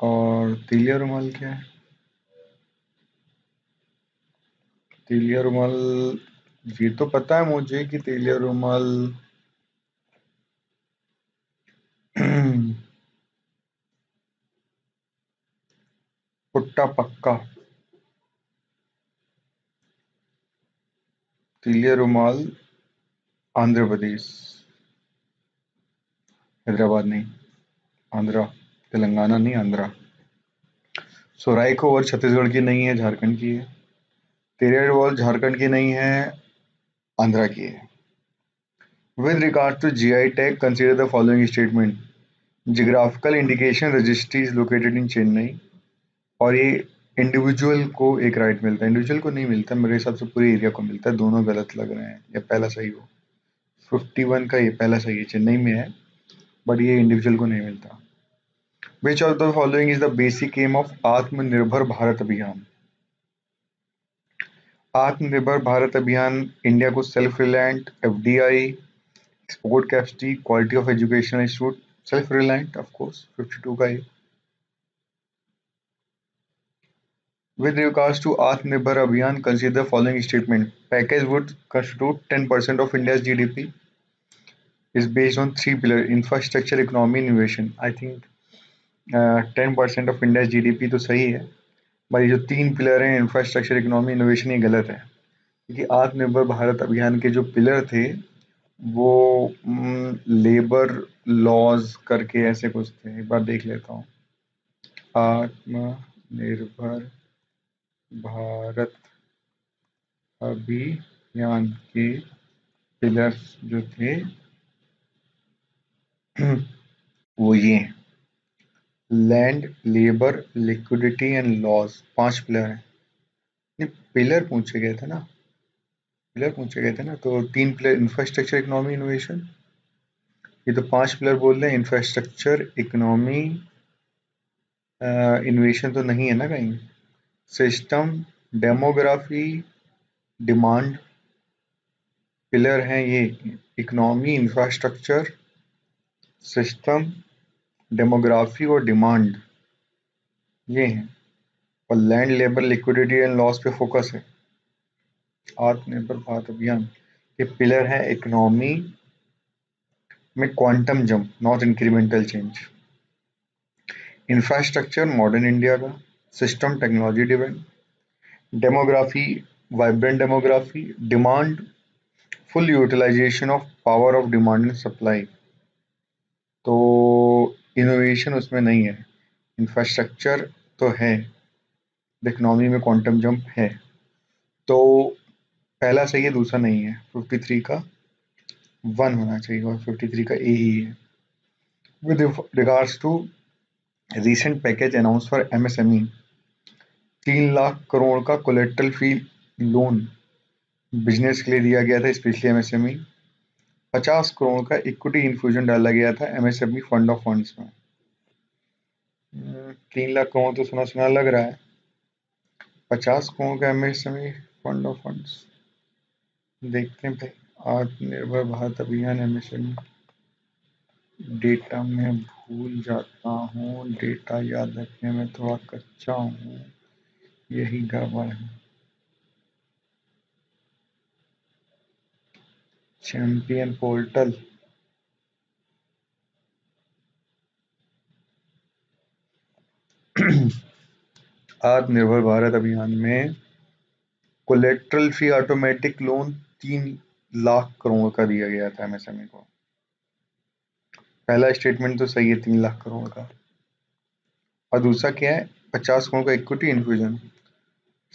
और तेलिया रुमाल। क्या है तेलिया रुमाल? ये तो पता है मुझे कि तेलिया रुमाल पुट्टा पक्का, तेलिया रुमाल आंध्र प्रदेश, हैदराबाद नहीं, आंध्रा, तेलंगाना नहीं, आंध्रा। सोराय को और छत्तीसगढ़ की नहीं है, झारखंड की है। तेलिया रुमाल झारखंड की नहीं है, आंध्रा की है। With regard to G I tag consider the following statement, geographical indication registry is located in Chennai. और ये इंडिविजुअल को एक राइट मिलता है, इंडिविजुअल को नहीं मिलता, मेरे हिसाब से पूरे एरिया को मिलता है। दोनों गलत लग रहे हैं, या पहला सही हो। 51 का ये पहला सही है, चेन्नई में है, बट ये इंडिविजुअल को नहीं मिलता। Which of the following is the basic aim of Atmanirbhar Bharat Abhiyan? Atmanirbhar Bharat Abhiyan India को self reliant, FDI, export capacity, quality of educational institute, self reliant of course 52 का ये। With regards to Atmanirbhar Abhiyan, consider the following statement: package would constitute 10% of India's GDP. Is based on 3 pillars: infrastructure, economy, innovation. I think 10% of India's GDP तो सही है, पर ये जो 3 pillar हैं infrastructure, economy, innovation, ये गलत है। क्योंकि आत्मनिर्भर भारत अभियान के जो पिलर थे वो लेबर लॉज करके ऐसे कुछ थे। एक बार देख लेता हूँ, आत्मनिर्भर भारत अभियान के पिलर्स जो थे वो ये: land, labour, liquidity and laws, 5 pillar हैं। नहीं, पिलर पूछे गए थे ना, पिलर पूछे गए थे ना, तो 3 पिलर इंफ्रास्ट्रक्चर, इकोनॉमी, इनोवेशन, ये तो 5 पिलर बोल रहे हैं। इंफ्रास्ट्रक्चर, इकोनॉमी, इनोवेशन तो नहीं है ना कहीं। सिस्टम, डेमोग्राफी, डिमांड पिलर हैं ये। इकोनॉमी, इंफ्रास्ट्रक्चर, सिस्टम, डेमोग्राफी और डिमांड ये हैं। और land, labour, liquidity and laws पे फोकस है आत्मनिर्भर भारत अभियान के। पिलर हैं इकोनॉमी में quantum jump, not incremental change, infrastructure modern India का, system technology depend, demography vibrant demography, demand full utilisation of power of demand and supply. तो innovation उसमें नहीं है, इंफ्रास्ट्रक्चर तो है, इकोनॉमी में क्वांटम जंप है। तो पहला सही है, दूसरा नहीं है। 53 का 1 होना चाहिए और 53 का ए ही है। With regards to recent package announce for MSME, 3 lakh crore का कोलेट्रल फी लोन बिजनेस के लिए दिया गया था, स्पेशली MSME। 50 करोड़ का इक्विटी इन्फ्यूजन डाला गया था MSME फंड ऑफ फंड्स में। 3 लाख करोड़ तो सुना सुना लग रहा है, 50 करोड़ का MSME फंड ऑफ फंड्स, देखते हैं भाई। आत्मनिर्भर भारत अभियान MSME, डेटा में भूल जाता हूँ, डेटा याद रखने में थोड़ा कच्चा हूँ, यही गड़बड़ है। चैंपियन पोर्टल, आत्मनिर्भर भारत अभियान में collateral free automatic loan 3 lakh crore का दिया गया था MSME को। पहला स्टेटमेंट तो सही है, 3 लाख करोड़ का, और दूसरा क्या है? 50 करोड़ का इक्विटी इन्फ्यूजन।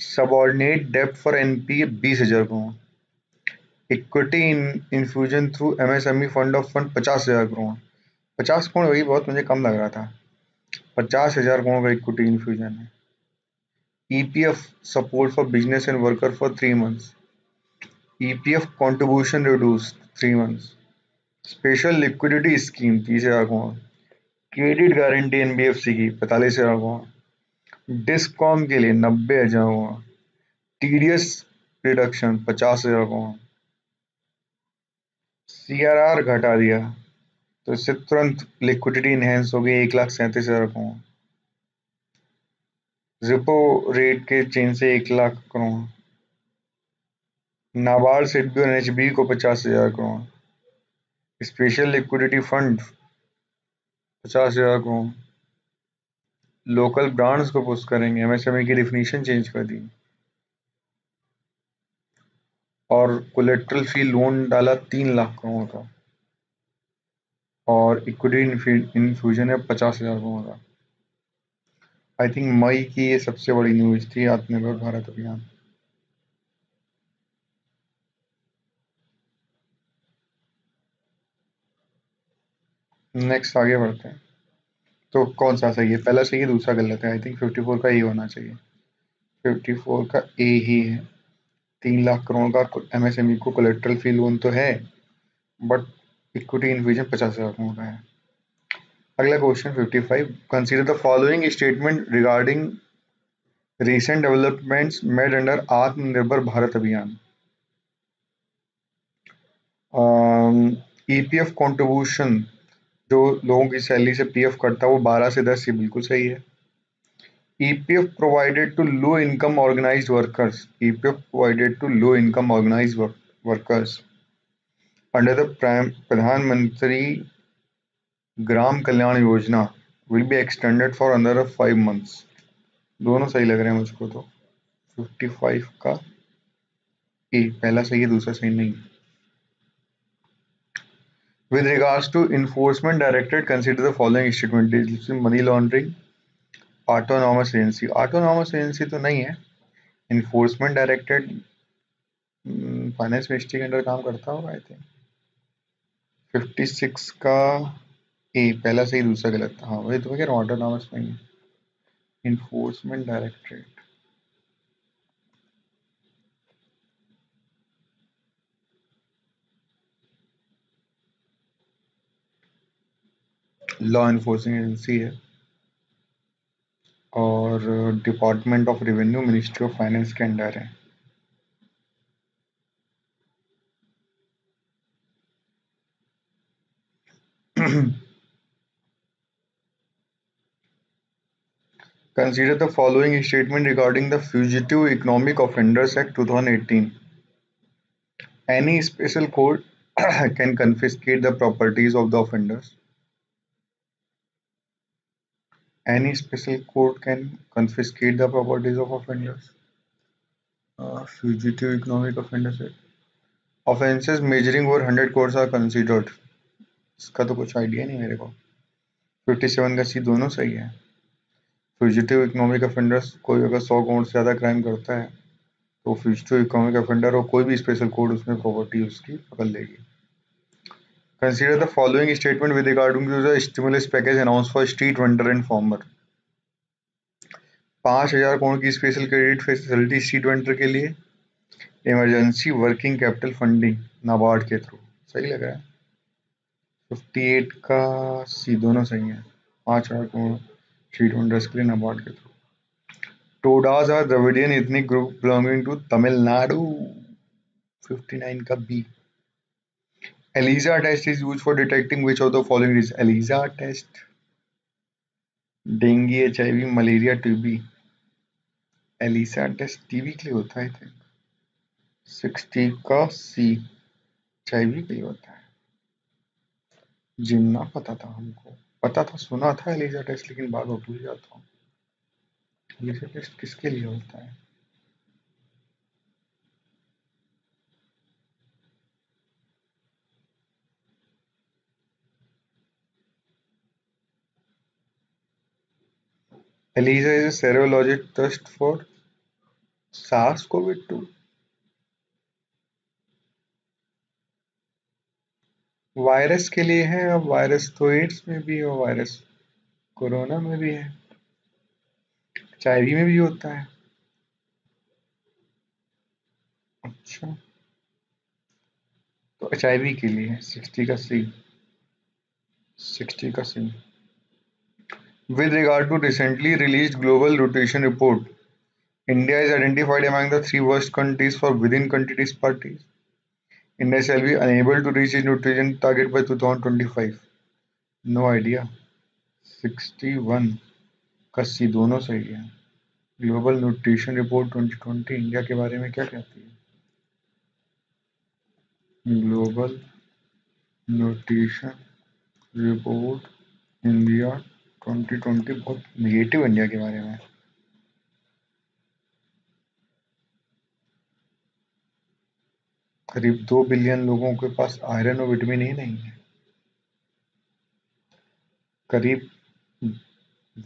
सबऑर्डिनेट डेप्ट for NPA 20,000 crore, equity infusion through MSME fund of fund 50,000 crore. 50 crore वही बहुत मुझे कम लग रहा था, 50,000 करोड़ का इक्विटी इन्फ्यूजन है। EPF support for business and worker for 3 months. EPF contribution reduced 3 months. Special liquidity scheme 30,000 वहाँ. Credit guarantee NBFC की 45,000 वहाँ. Discom के लिए 90,000 वहाँ. TDS reduction 50,000 वहाँ. CRR घटा दिया तो इससे तुरंत लिक्विडिटी इनहेंस हो गई 1,37,000 करोड़. रिपो रेट के चेंज से 1,00,000 करोड़. नाबार्ड सिडबी और एनएचबी को 50,000 crore. Special liquidity fund 50,000 crore. Local brands को पुश करेंगे. एमएसएमई की डिफिनीशन चेंज कर दी और कोलेट्रल फी लोन डाला 3,00,000 करोड़ का और इक्विटी इन्फ्यूजन है 50,000 करोड़ का. आई थिंक मई की ये सबसे बड़ी न्यूज थी आत्मनिर्भर भारत अभियान. नेक्स्ट आगे बढ़ते हैं तो कौन सा सही है, पहला सही है दूसरा गलत है. आई थिंक 54 का ए होना चाहिए. 54 का ए ही है. 3,00,000 करोड़ का एमएसएमई को कोलेटरल फी लोन तो है बट इक्विटी इन्फ्यूजन 50,000 करोड़ का है. अगला question 55. Consider the following statement regarding recent developments made under Atmanirbhar Bharat अभियान. ईपीएफ कंट्रीब्यूशन जो लोगों की सैलरी से पीएफ करता है वो 12 से 10 बिल्कुल सही है. EPF provided to low income organised workers. EPF provided to low income organised workers under the Pradhan Mantri Gram Kalyan Yojana will be extended for another 5 months. दोनों सही लग रहे हैं मुझको तो. 55 का ए पहला सही है दूसरा सही नहीं. With regards to enforcement directorate, consider the following statement: money laundering, autonomous agency. Autonomous agency तो नहीं है. Enforcement directorate फाइनेंस मिनिस्ट्री के अंडर काम करता होगा. आई थिंक 56 का ए पहला सही दूसरा गलत. हाँ वही तो क्या ऑटोनॉमस नहीं है. Enforcement directorate. Law enforcing agency है और department of revenue ministry of finance के अंडर है. Consider the following statement regarding the Fugitive Economic Offenders Act 2018. Any special court can confiscate the properties of the offenders. Any special court can confiscate the properties of offenders. Fugitive Economic Offenders Act. Offences measuring over 100 crores are considered. इसका तो कुछ idea नहीं मेरे को. 57 का सी दोनों सही है. फ्यूजिटिव इकोनॉमिक अफेंडर्स कोई अगर 100 करोड़ से ज़्यादा क्राइम करता है तो फ्यूजिटिव इकोनॉमिक अफेंडर और कोई भी स्पेशल कोर्ट उसमें प्रॉपर्टी उसकी पकड़ लेगी. Consider the following statement with regarding to the stimulus package announce for street vendor and farmer. 5,000 crore की special credit facility street vendor के लिए. Emergency working capital funding NABARD के थ्रू. सही लग रहा है. 58 का सी दोनों सही है. 5,000 करोड़ स्ट्रीट वेंडर्स के लिए नाबार्ड के through. Todas are Dravidian ethnic group belonging to Tamil Nadu. 59 का B. ELISA test is use for detecting which of the following is. ELISA test dengue HIV malaria TB. ELISA test TB के लिए होता है. आई थिंक 60 का सी HIV के लिए होता है. जिन्ना पता था हमको. पता था सुना था एलिजा टेस्ट लेकिन बाद में भूल जाता हूँ. एलिजा टेस्ट किसके लिए होता है. ELISA is a serology test for SARS COVID 2. Virus के लिए है. अब वायरस तो एड्स में भी है, वायरस कोरोना में भी है, एचआईवी में भी होता है. अच्छा तो HIV के लिए 60 का C with regard to recently released Global Nutrition Report, India is identified among the 3 worst countries for within country disparities. India shall be unable to reach its nutrition target by 2025. No idea. 61 का C दोनों सही है। Global nutrition report 2020 India के बारे में क्या कहती है? ग्लोबल न्यूट्रिशन रिपोर्ट इंडिया 2020 बहुत नेगेटिव इंडिया के बारे में। करीब 2 बिलियन लोगों के पास आयरन और विटामिन ई नहीं है। करीब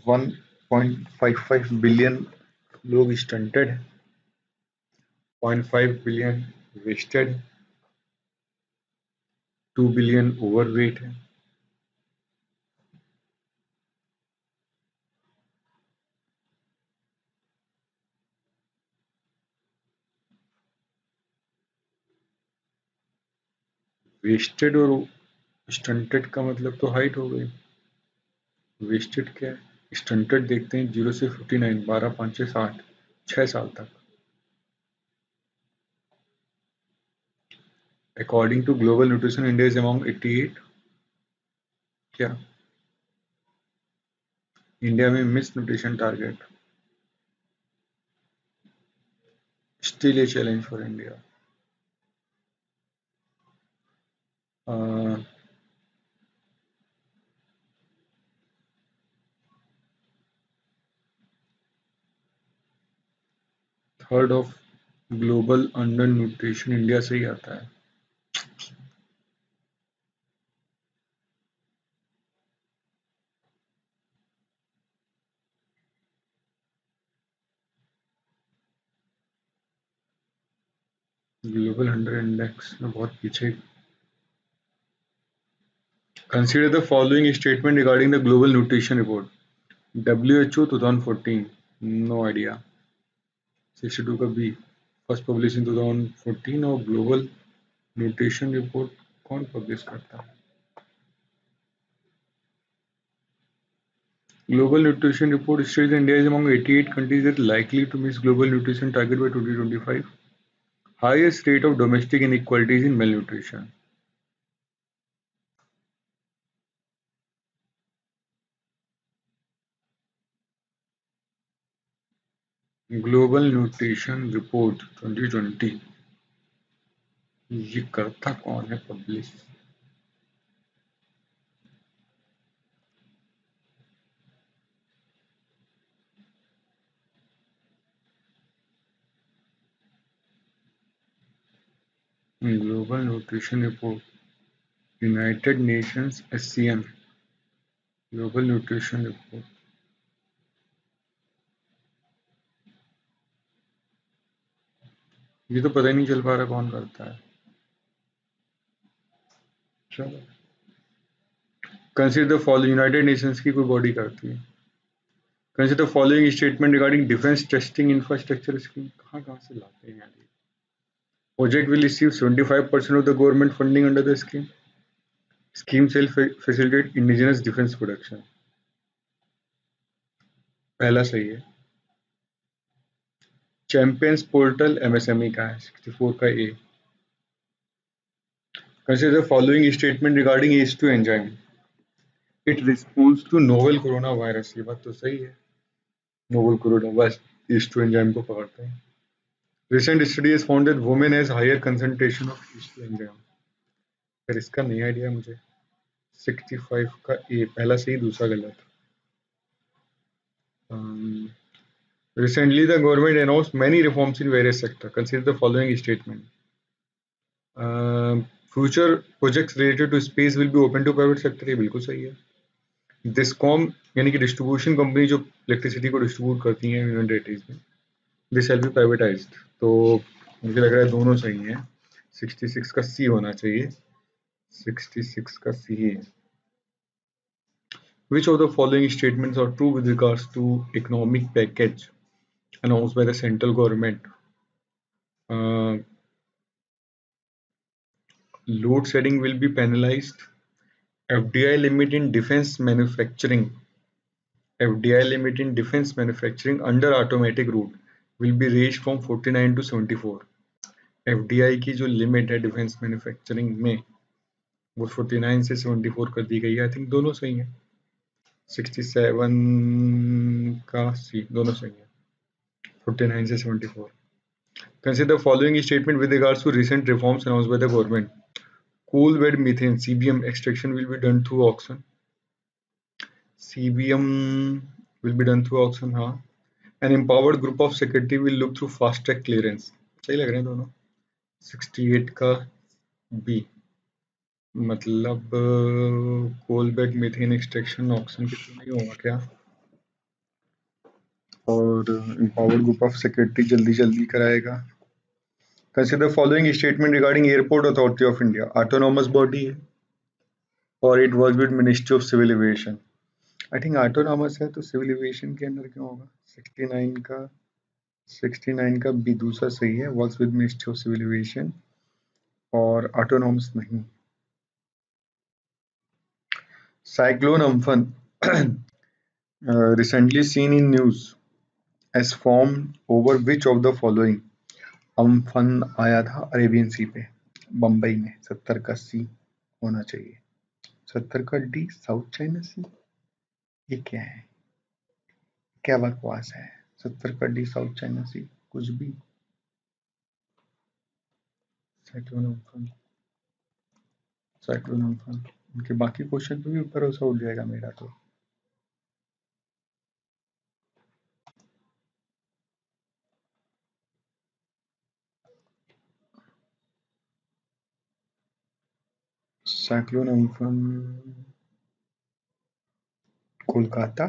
1.55 बिलियन लोग स्टंटेड हैं, 0.5 बिलियन वेस्टेड, 2 बिलियन ओवरवेट है। वेस्टेड और स्टंटेड का मतलब तो हाइट हो गई। वेस्टेड क्या है? स्टंटेड देखते हैं 0 से 59, 12, 5 से 60, 6 साल तक। According to global nutrition India is among 88। क्या इंडिया में miss nutrition target still a challenge for India. Third of global under nutrition India से ही आता है। ग्लोबल अंडर इंडेक्स में बहुत पीछे। Consider the following statement regarding the global nutrition report, WHO 2014। No idea. 62 का बी, फर्स्ट पब्लिश इन 2014। और global nutrition report कौन पब्लिश करता है? Global nutrition report states India is among 88 countries that likely to miss global nutrition target by 2025। Highest rate of domestic inequalities in male nutrition. Global nutrition report 2020 ये करता कौन है publish? Global nutrition report United Nations SCM। Global nutrition report ये तो पता ही नहीं चल पा रहा कौन करता है। चलो consider the following, United Nations की कोई बॉडी करती है। Consider the following statement regarding defence testing infrastructure scheme. कहाँ से लाते हैं? Project will receive 75% of the government funding under the scheme. Scheme self facilitate indigenous defence production. पहला सही है। चैंपियंस पोर्टल MSME का है, 64 का A. Consider following statement regarding H2 enzyme, it response to novel corona virus. ये बात तो सही है, novel corona virus H2 enzyme को पकड़ते हैं। Recent studies found that women has higher concentration of H2 enzyme. फिर इसका नया आइडिया मुझे। 65 का ए, पहला सही दूसरा गलत। Recently, the government announced many reforms in various sectors. Consider the following statement: future projects related to space will be open to private sector. ये बिल्कुल सही है। Discom यानी कि distribution company जो electricity को distribute करती हैं universities में, this shall be privatized. तो मुझे लग रहा है दोनों सही हैं। 66 का C होना चाहिए। 66 का C है। Which of the following statements are true with regards to economic package announced by the central government? load shedding will be penalized. FDI limit in defense manufacturing, under automatic route will be raised from 49 to 74. FDI की जो limit है defense manufacturing में वो 49 से 74 कर दी गई है. I think दोनों सही है. 67 का सी दोनों सही है. 49 से 74. Consider following statement with regards to recent reforms announced by the government. Coal bed methane (CBM) extraction will be done through auction. हाँ. An empowered group of secretary will look through fast track clearance. सही लग रहे हैं दोनों. 68 का B मतलब coal bed methane extraction auction कितना नहीं होगा क्या, और empowered group of secretary जल्दी कराएगा. Consider following statement regarding Airport Authority of India, autonomous body है और it works with Ministry of Civil Aviation. I think autonomous है तो Civil Aviation के अंदर क्यों होगा. 69 का भी दूसरा सही है, works with Ministry of Civil Aviation और autonomous नहीं. Cyclone Amphan recently seen in news as formed over which of the following. Amphan आया था अरेबियन सी पे बम्बई में. 70 का सी होना चाहिए. 70 का डी साउथ चाइना सी. ये क्या है, क्या बकवास है. 70 का डी साउथ चाइना सी कुछ भी. साइक्लोन अम्फन उनके बाकी क्वेश्चन पे भी भरोसा उड़ जाएगा मेरा तो. साइक्लोन अम्फन कोलकाता,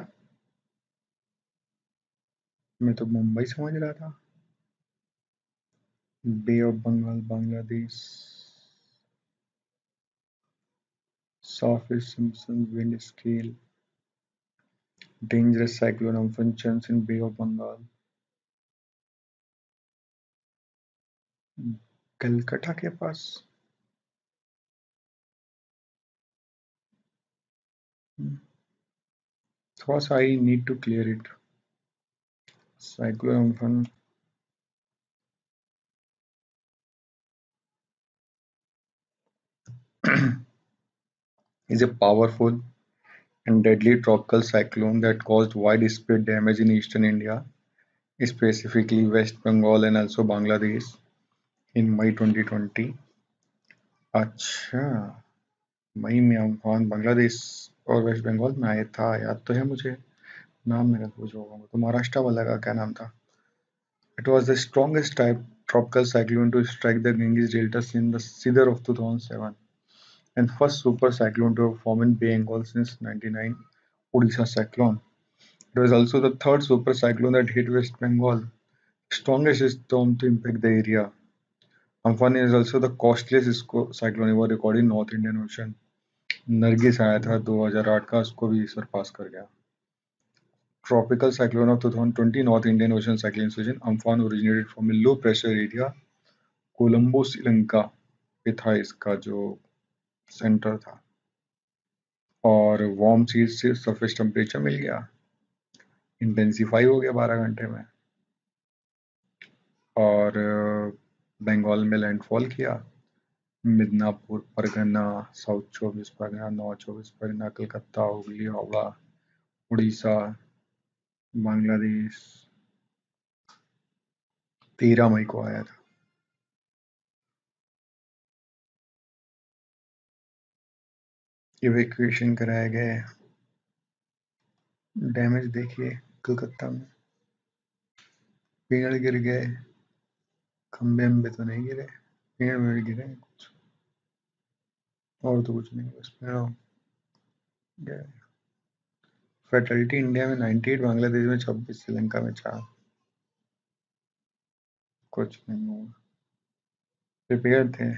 मैं तो मुंबई समझ रहा था. Bay of Bengal Bangladesh, soft Simpson wind scale, dangerous cyclone Amphan chance in bay of Bengal, Calcutta के पास. थोड़ा सा I need to clear it. Cyclone Amphan is a powerful and deadly tropical cyclone that caused widespread damage in eastern India, specifically West Bengal and also Bangladesh, in May 2020. अच्छा, मई में Amphan Bangladesh और waste Bengal में आया था. याद तो है मुझे, नाम मेरा कुछ होगा तो. महाराष्ट्र वाला का क्या नाम था. It was the strongest type tropical cyclone to strike the Ganges delta in the season of 2007 and first super cyclone to form in Bengal since 99 Odisha cyclone. It was also the third super cyclone that hit waste Bengal, strongest storm to impact the area. Amphan is also the costliest cyclone ever recorded in north Indian ocean. Nargis आया था 2008 का, उसको भी surpass कर गया. Tropical cyclone of 2020 north Indian ocean cyclone season. Amphan originated from a low pressure area Colombo Sri Lanka पे था इसका जो सेंटर था, और वार्म सीज से सरफेस टेम्परेचर मिल गया, इंटेंसिफाई हो गया 12 घंटे में और बंगाल में लैंडफॉल किया. Midnapore Pargana, south 24 Pargana, north 24 Pargana, Calcutta, Hooghly, Howrah, Orissa, Bangladesh. 13 मई को आया था. इवेक्यूएशन कराए गए. डैमेज देखिए, कलकत्ता में पेड़ गिर गए, खम्बे तो नहीं गिरे, पेड़ गिरे कुछ और तो कुछ नहीं, बस पेड़ों गए. फैटलिटी इंडिया में 98, बांग्लादेश में 26, श्रीलंका में 4. कुछ नहीं हुआ, प्रिपेयर थे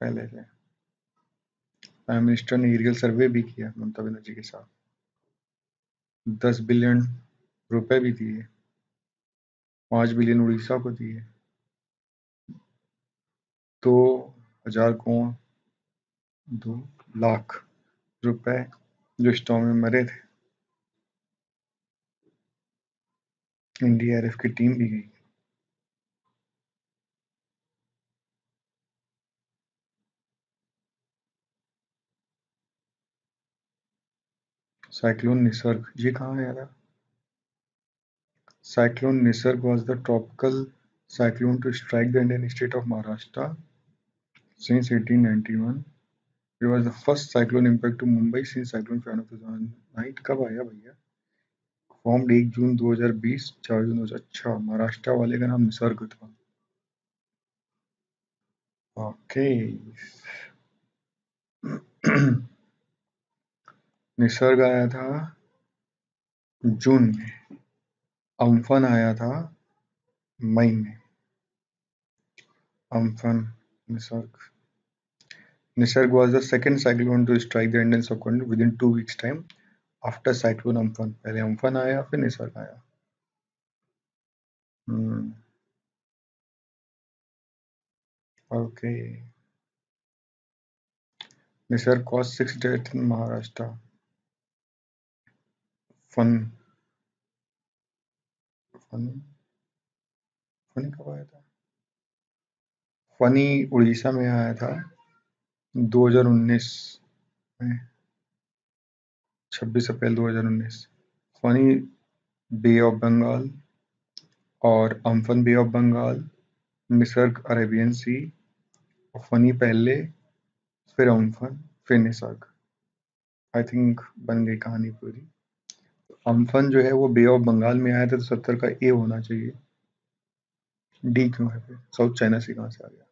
पहले से. प्राइम मिनिस्टर ने एरियल सर्वे भी किया ममता बनर्जी के साथ. 10 बिलियन रुपए भी दिए, 5 बिलियन उड़ीसा को दिए, 2000 करोड़ 2 लाख रुपए जो स्टॉर्म में मरे थे। एनडीआरएफ की टीम भी गई। साइक्लोन निसर्ग, ये कहाँ है यार? Cyclone Nisarg was the tropical cyclone to strike the Indian state of Maharashtra since 1891. It was the first cyclone impact to Mumbai since Cyclone Amphan of 2009. कब आया भैया? Formed 1 जून 2020, 4 जून 2000। अच्छा, महाराष्ट्र वाले का नाम निसर्ग था। ओके, निसर्ग आया था जून में, अम्फन आया था मई में। Amphan Nisarga. Nisarga was the second cyclone to strike the Indian subcontinent with in 2 weeks time after cyclone Amphan. पहले अम्फन आया, फिर निसर्ग आया। Okay, Nisarga cause 6 death in Maharashtra. Fani कब आया था? फनी उड़ीसा में आया था 2019 में, 26 अप्रैल 2019। फनी बे ऑफ बंगाल और Amphan bay of Bengal, Nisarga Arabian sea. Fani पहले, फिर अम्फन, फिर निसर्ग। आई थिंक बन गई कहानी पूरी। अम्फन जो है वो बे ऑफ बंगाल में आया था, तो 70 का ए होना चाहिए, डी क्यों है? साउथ चाइना सी कहाँ से आ गया?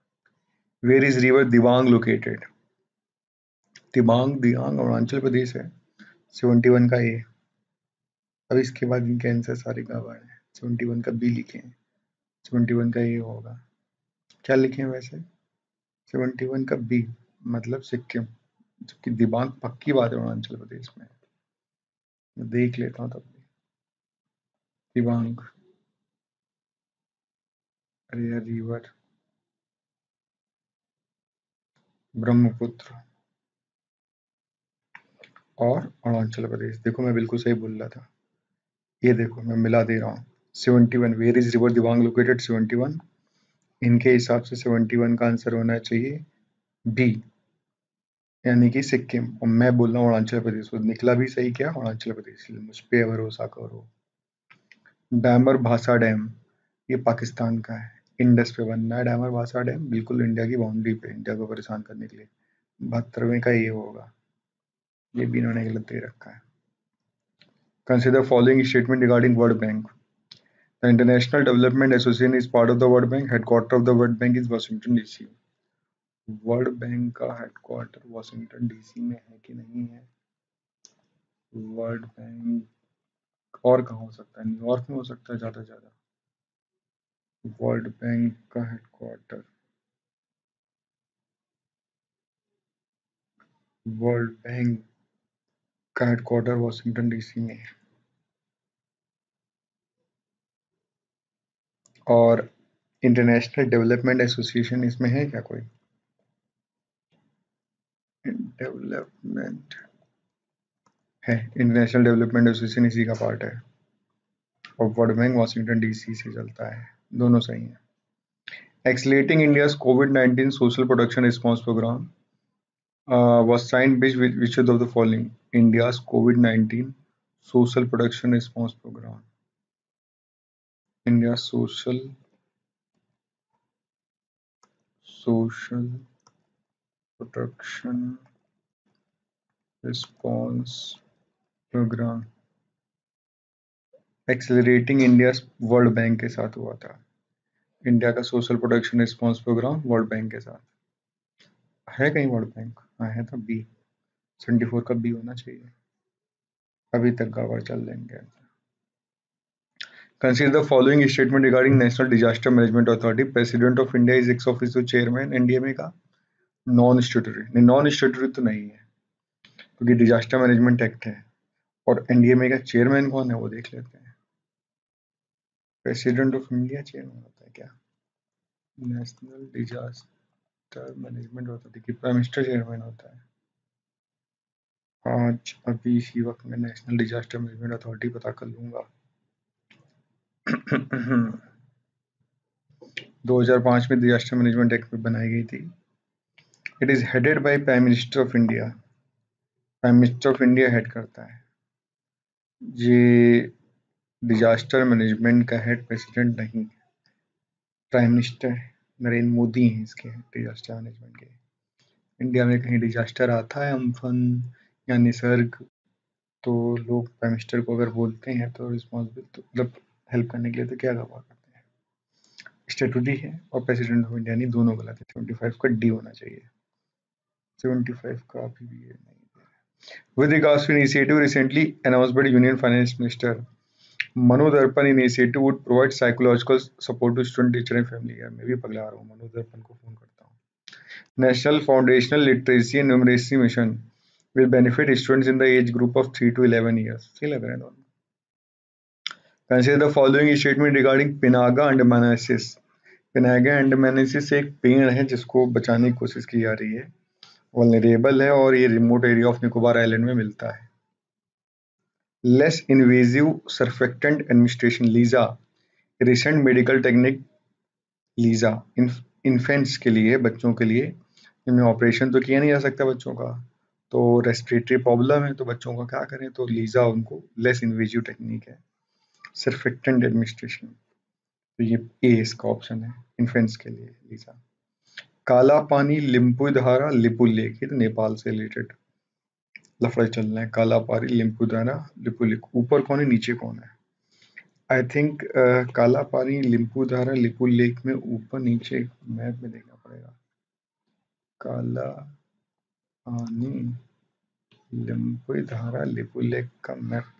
Where is river Dibang located? Dibang Arunachal Pradesh है, 71 का ए। अब इसके बाद इनके आंसर सारे गड़बड़ हैं। 71 का बी लिखे हैं, 71 का ए होगा। क्या लिखे हैं वैसे? 71 का बी मतलब सिक्किम, जबकि दिबांग पक्की बात है अरुणाचल प्रदेश में। देख लेता हूँ तब भी। दिबांग, अरे यार, रिवर ब्रह्मपुत्र और अरुणाचल प्रदेश। देखो, मैं बिल्कुल सही बोल रहा था। ये देखो, मैं मिला दे रहा हूँ। 71, where is river Dibang located, 71। इनके हिसाब से 71 का आंसर होना चाहिए बी, यानी कि सिक्किम। और मैं बोल रहा हूँ अरुणाचल प्रदेश, तो निकला भी सही क्या? अरुणाचल प्रदेश। मुझ पे भरोसा करो। डैमर भासा डैम, ये पाकिस्तान का है। इंडस पे बनना है डैमर भासा डैम, बिल्कुल इंडिया की बाउंड्री पे, इंडिया को परेशान करने के लिए। 72वें का ये होगा, ये भी इन्होंने गलत दे रखा है। Consider following statement regarding world bank. The international development association is part of the world bank. Headquarter of the world bank is Washington DC. World bank का हेडक्वार्टर वाशिंगटन डीसी में है कि नहीं है? वर्ल्ड बैंक और कहाँ हो सकता है? न्यूयॉर्क में हो सकता है ज़्यादा से ज़्यादा। वर्ल्ड बैंक का हेडक्वार्टर, वर्ल्ड बैंक का हेडक्वार्टर वाशिंगटन डीसी में है। और इंटरनेशनल डेवलपमेंट एसोसिएशन इसमें है क्या कोई? डेवलपमेंट है, इंटरनेशनल डेवलपमेंट एसोसिएशन इसी का पार्ट है। और वर्ल्ड बैंक वाशिंगटन डीसी से चलता है, दोनों सही हैं। Accelerating India's covid social protection response programme was signed which of the following? India's covid social protection response programme, India social protection response programme, accelerating India world bank के साथ हुआ था। इंडिया का social protection response programme world bank के साथ है कहीं? World bank है तो बी, 74 का बी होना चाहिए। अभी तक गड़बड़ चल लेंगे। Consider the following statement regarding National Disaster Management Authority. President of India is ex officio chairman, NDMA का नॉन स्टैट्यूटरी तो नहीं है, क्योंकि डिजास्टर मैनेजमेंट एक्ट है। और एनडीएमए का चेयरमैन कौन है वो देख लेते हैं। प्रेसिडेंट ऑफ इंडिया चेयरमैन होता है क्या? National disaster management authority prime minister chairman होता है। आज अभी इसी वक्त मैं नेशनल डिजास्टर मैनेजमेंट अथॉरिटी पता कर लूँगा। 2005 में डिजास्टर मैनेजमेंट एक्ट में बनाई गई थी। It is headed by prime minister of India. Prime minister of India head करता है। ये डिजास्टर मैनेजमेंट का हेड प्रेसिडेंट नहीं है, प्राइम मिनिस्टर नरेंद्र मोदी हैं इसके डिजास्टर मैनेजमेंट के। इंडिया में कहीं डिजास्टर आता है, अम्फन या निसर्ग, तो लोग प्राइम मिनिस्टर को अगर बोलते हैं तो रिस्पॉन्सिबल तो मतलब हेल्प करने के लिए तो क्या करवा करते हैं। स्टैट्यूटरी है और प्रेसिडेंट ऑफ इंडिया नहीं, दोनों गलत है। 75 का डी होना चाहिए, 75 का अभी भी ये नहीं है। With regards to initiative recently announce by union finance minister Manodarpan initiative would provide psychological support to student, teacher and family. मैं भी पगला रहा हूँ, मनोदर्पण को फोन करता हूँ। National foundational literacy and numeracy mission will benefit students in the age group of 3 to 11 years. सही लग रहा है दोनों। Consider the following statement regarding Pinaga andamanensis। Pinaga andamanensis एक पेड़ है जिसको बचाने की कोशिश की जा रही है, वल्नरेबल है और ये remote area of Nicobar island में मिलता है। Less invasive surfactant administration, LISA recent medical technique. LISA infants के लिए, बच्चों के लिए, जिनमें ऑपरेशन तो किया नहीं जा सकता बच्चों का, तो रेस्पिरेटरी प्रॉब्लम है, तो बच्चों का क्या करें, तो लीजा उनको लेस इन्वेजिव टेक्निक है। सर्फेक्टेंट एडमिनिस्ट्रेशन, तो ये ए इसका ऑप्शन है इन्फेंट्स के लिए लीजा। काला पानी, लिम्पू धारा, लिपुलेक, तो नेपाल से रिलेटेड लफड़ा चल रहा है। काला पानी, लिम्पू धारा, लिपुलेक, ऊपर कौन है नीचे कौन है? आई थिंक काला पानी, लिम्पू धारा, लिपुलेक में ऊपर नीचे मैप में देखना पड़ेगा। काला पानी, लिम्पू धारा, लिपुलेक का मैप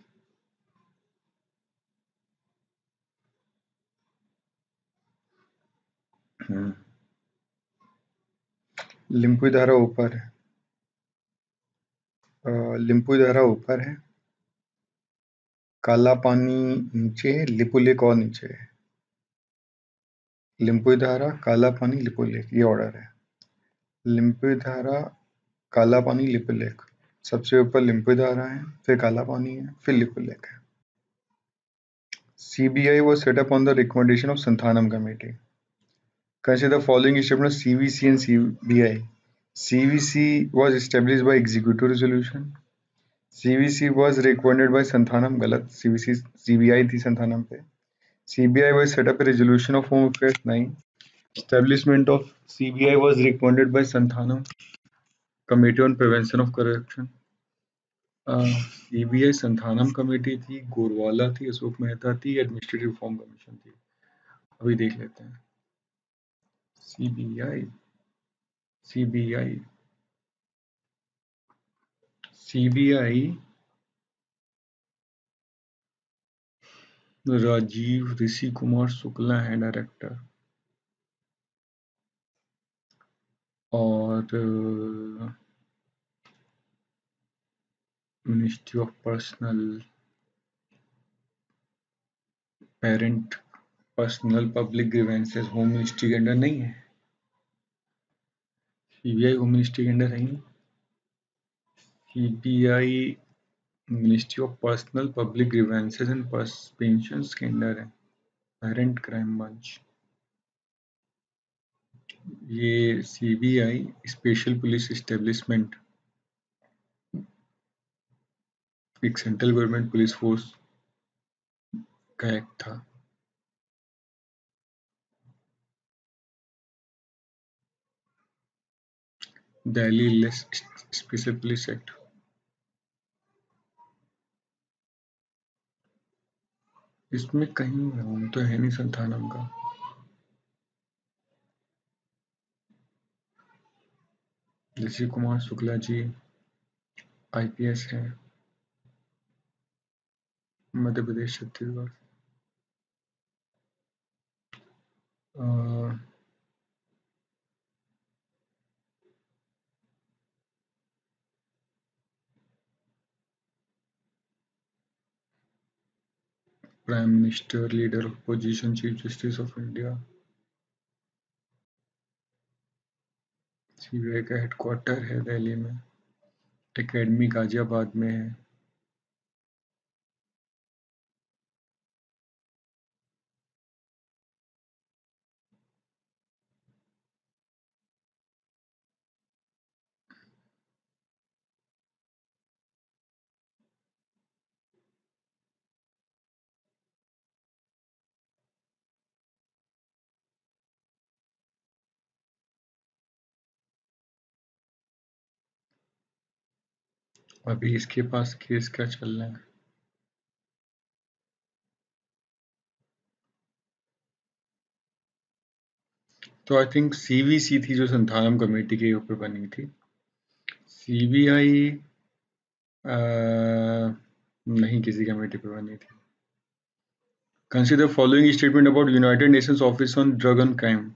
लिम्पू धारा ऊपर है, लिम्पू धारा ऊपर है, काला पानी नीचे है, लिपुलेक और नीचे है। लिम्पू धारा, काला पानी, लिपुलेक, ये ऑर्डर है। लिम्पू धारा, काला पानी, लिपुलेक, सबसे ऊपर लिम्पू धारा है, फिर काला पानी है, फिर लिपुलेक है। CBI was set up on the recommendation of Santanam Committee। Consider the following statement: CVC and CBI। CVC was established by executive resolution। CVC was recommended by Santanam, galat। CVC CBI thi Santanam pe। CBI was set up a resolution of Home Affairs 9। Establishment of CBI was recommended by Santanam Committee on Prevention of Corruption। CBI Santanam Committee thi, Gorwala thi, Ashok Mehta thi, Administrative Reform Commission thi। अभी देख लेते हैं। CBI Rajiv ऋषि कुमार शुक्ला है director, और ministry of personnel parent personnel public grievances home ministry के under नहीं है। CBI home ministry के अंडर नहीं, CBI ministry of personnel public grievances and pensions के अंडर है। पेरेंट क्राइम ब्रांच, ये सीबीआई स्पेशल पुलिस एस्टेब्लिशमेंट, एक सेंट्रल गवर्नमेंट पुलिस फोर्स का एक था। Delhi less special police act, इसमें कहीं नाम तो है नहीं संथानम का। ऋषि कुमार शुक्ला जी IPS है, Madhya Pradesh, Chhattisgarh. Prime minister, leader of opposition, chief justice of India. CBI का हेडक्वार्टर है दिल्ली में। एकेडमी गाजियाबाद में है। अभी इसके पास केस क्या चल रहा है? तो आई थिंक सीवीसी थी जो संतानम कमेटी के ऊपर बनी थी। सीबीआई नहीं किसी कमेटी पर बनी थी। Consider following statement about united nations office on drug and crime.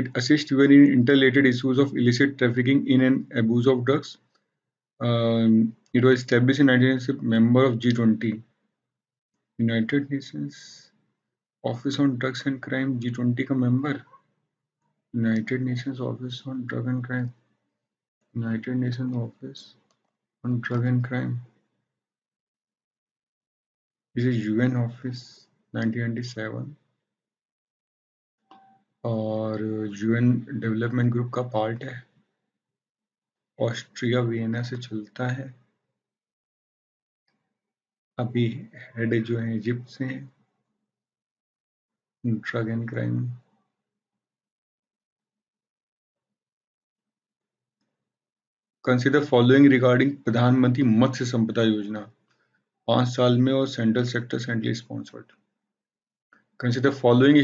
It assists when in interrelated issues of illicit trafficking in and abuse of drugs. It was established in 1996, member of G20, United Nations Office on Drugs and Crime, G20 का member, United Nations Office on Drug and Crime, United Nations Office on Drug and Crime. This is UN Office 1997. और UN development group का part है। Austria Vienna से चलता है। अभी head जो है इजिप्ट से है, drug and crime. Consider following regarding Pradhan Mantri Matsya Sampada Yojana 5 साल में और central sector centrally sponsored. Consider following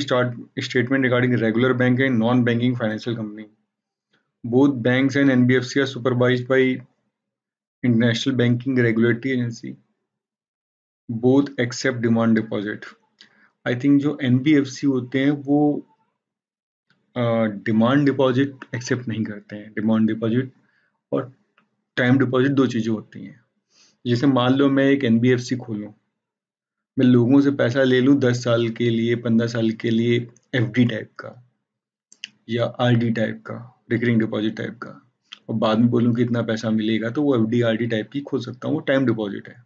statement regarding regular bank and non-banking financial company. Both banks and NBFC are supervised by International Banking Regulatory Agency. Both accept demand deposit. I think जो NBFC होते हैं वो demand deposit accept नहीं करते हैं। Demand deposit और time deposit दो चीजें होती हैं। जैसे मान लो मैं एक NBFC खोलूँ, मैं लोगों से पैसा ले लूँ 10 साल के लिए, 15 साल के लिए, एफडी टाइप का या आरडी टाइप का, रिकरिंग डिपॉजिट टाइप का, और बाद में बोलूँ कि इतना पैसा मिलेगा, तो वो एफडी आरडी टाइप की खोल सकता हूँ, वो टाइम डिपॉजिट है।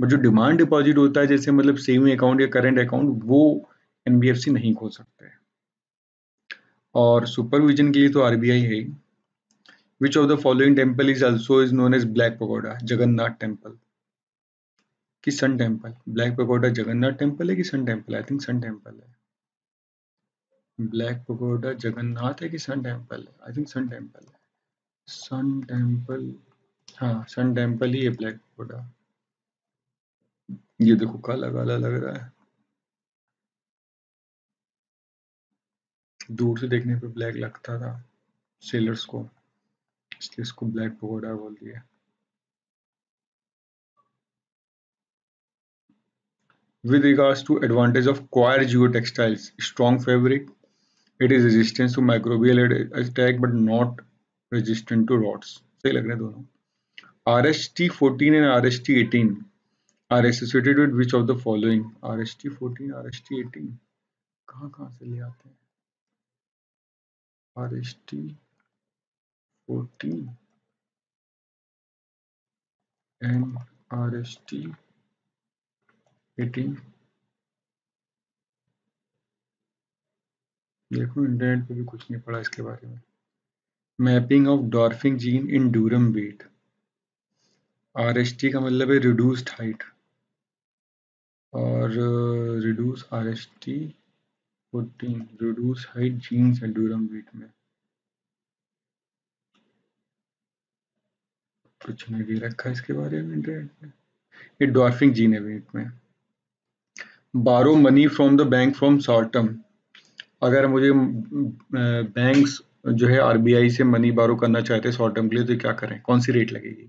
बट जो डिमांड डिपॉजिट होता है, जैसे मतलब सेविंग अकाउंट या करेंट अकाउंट, वो एनबीएफसी नहीं खोल सकते। और सुपरविजन के लिए तो आरबीआई है। Which of the following temple is also is known as black pagoda? Jagannath temple कि sun temple? Black pagoda Jagannath temple है कि sun temple? I think sun temple है। ब्लैक पगोडा जगन्नाथ है कि सन टेम्पल है? आई थिंक सन टेम्पल है। Sun temple, हाँ sun temple ही है ब्लैक पगोडा। ये देखो काला काला लग रहा है, दूर से देखने पे ब्लैक लगता था सेलर्स को, इसलिए इसको ब्लैक पगोडा बोल दिया। With regards to advantage of coir geotextiles, strong fabric, it is resistant to microbial attack but not resistant to rots. सही लग रहे दोनों। RST14 and RST18 are associated with which of the following? RST14, RST18 कहाँ से ले आते हैं? RST14 and RST18 देखो इंटरनेट पे भी कुछ नहीं पढ़ा इसके बारे में। Mapping of dwarfing gene in durum wheat. RST का मतलब है रिड्यूस्ड हाइट, और reduce RST14 reduce height genes है ड्यूरम वेट में। कुछ नहीं दे रखा इसके बारे में इंटरनेट में। ये डॉर्फिंग जीन है वेट में। Borrow money from the bank from short term. अगर मुझे बैंक्स जो है आरबीआई से मनी बारो करना चाहते हैं शॉर्ट टर्म के लिए, तो क्या करें? कौन सी रेट लगेगी?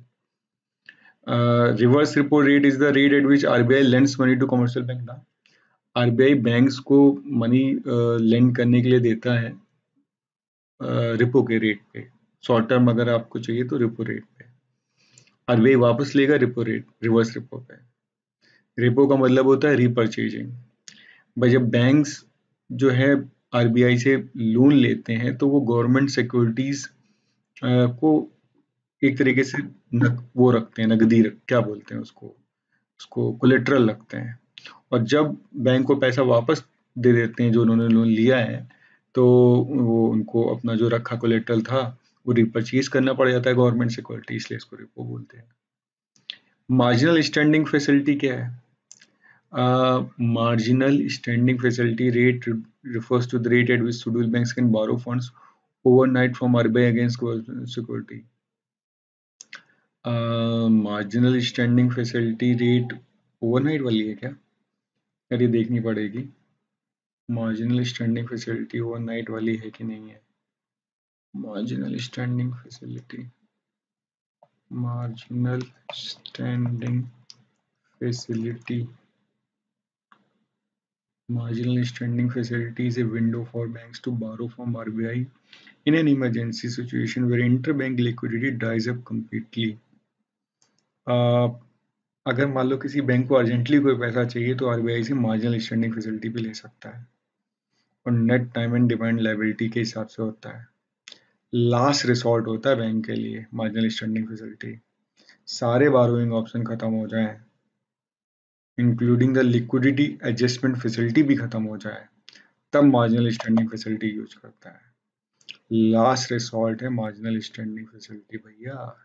Reverse repo rate is the rate at which RBI lends money to commercial bank. ना, आरबीआई बैंक्स को मनी लेंड करने के लिए देता है रिपो के रेट पे। शॉर्ट टर्म अगर आपको चाहिए तो रिपो रेट पे, आरबीआई वापस लेगा रिपो रेट, रिवर्स रिपो पे। रेपो का मतलब होता है रीपरचेजिंग। भाई जब बैंक्स जो है आरबीआई से लोन लेते हैं तो वो गवर्नमेंट सिक्योरिटीज को एक तरीके से वो रखते हैं, नगदी क्या बोलते हैं उसको कोलेटरल रखते हैं, और जब बैंक को पैसा वापस दे देते हैं जो उन्होंने लोन लिया है, तो वो उनको अपना जो रखा कोलेटरल था वो रिपर्चेज करना पड़ जाता है गवर्नमेंट सिक्योरिटी, इसलिए इसको रिपो बोलते हैं। मार्जिनल स्टैंडिंग फैसिलिटी क्या है? Marginal standing facility rate refers to the rate at which scheduled banks can borrow funds overnight from RBI against security. Marginal standing facility rate overnight वाली है क्या? यार ये देखनी पड़ेगी, marginal standing facility overnight वाली है कि नहीं है। Marginal standing facility, marginal standing facility, marginal standing facility is a window for banks to borrow from RBI in an emergency situation where interbank liquidity dries up completely. अगर मान लो किसी bank को urgently कोई पैसा चाहिए तो RBI से marginal standing facility भी ले सकता है, और net time and demand liability के हिसाब से होता है। लास्ट रिसोर्ट होता है बैंक के लिए मार्जिनल स्टैंडिंग फैसिलिटी। सारे बारोइंग ऑप्शन खत्म हो जाए, including the liquidity adjustment facility भी खत्म हो जाए, तब मार्जिनल स्टैंडिंग फैसिलिटी यूज करता है। लास्ट रिसॉर्ट है मार्जिनल स्टैंडिंग फैसिलिटी, भैया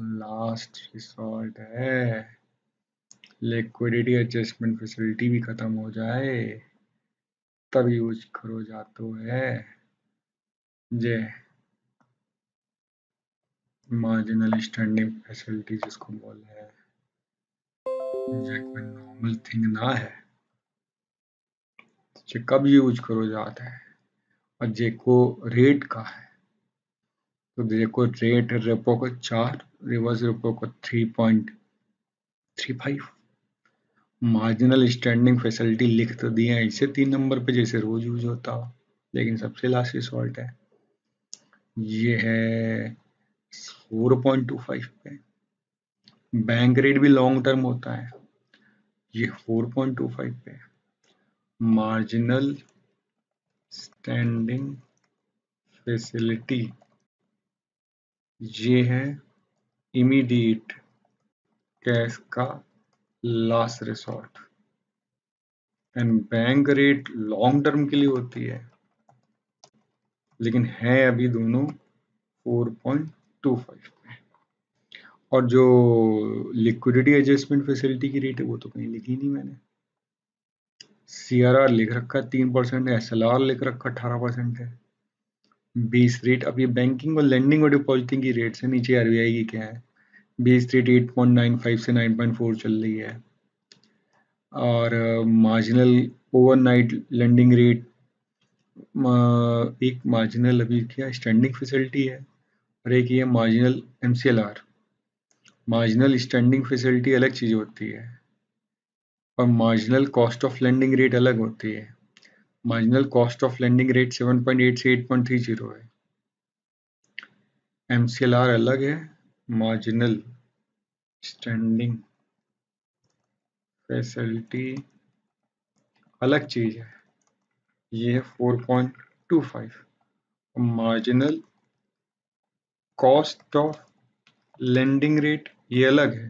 लास्ट रिसॉर्ट है। लिक्विडिटी एडजस्टमेंट फैसिलिटी भी खत्म हो जाए तब यूज करो जातो है जे मार्जिनल स्टैंडिंग फैसिलिटी, जिसको बोल रहे हैं कोई नॉर्मल थिंग ना है, जे कब यूज करो जाता है और जे को रेट का है, तो जे को रेट रेपो को 4, रिवर्स रेपो को 3.35। मार्जिनल स्टैंडिंग फैसिलिटी लिख तो दिए हैं, इसे 3 नंबर पे जैसे रोज यूज होता हो, लेकिन सबसे लास्ट रिसॉल्ट है। ये है 4.25 पे, बैंक रेट भी लॉन्ग टर्म होता है, ये 4.25 पे। मार्जिनल स्टैंडिंग फैसिलिटी ये है इमीडिएट कैश का last resort, and bank rate long term के लिए होती है, लेकिन है अभी दोनों 4.25 पे। और जो लिक्विडिटी एडजस्टमेंट फैसिलिटी की रेट है वो तो कहीं लिखी नहीं मैंने। CRR लिख रखा 3% है, SLR लिख रखा 18% है, बेस रेट। अब ये बैंकिंग और लेंडिंग और डिपॉजिटिंग की रेट से नीचे RBI की क्या है, बेस रेट 8.95 से 9.4 चल रही है, और मार्जिनल ओवरनाइट लेंडिंग रेट एक मार्जिनल अभी क्या स्टैंडिंग फैसिलिटी है, और एक ये marginal MCLR। Marginal standing facility अलग चीज़ होती है, और marginal cost of lending rate अलग होती है। Marginal cost of lending rate 7.8 से 8.30 है, MCLR अलग है, मार्जिनल स्टैंडिंग फैसिलिटी अलग चीज़ है, ये है 4.25। Marginal cost of lending rate ये अलग है,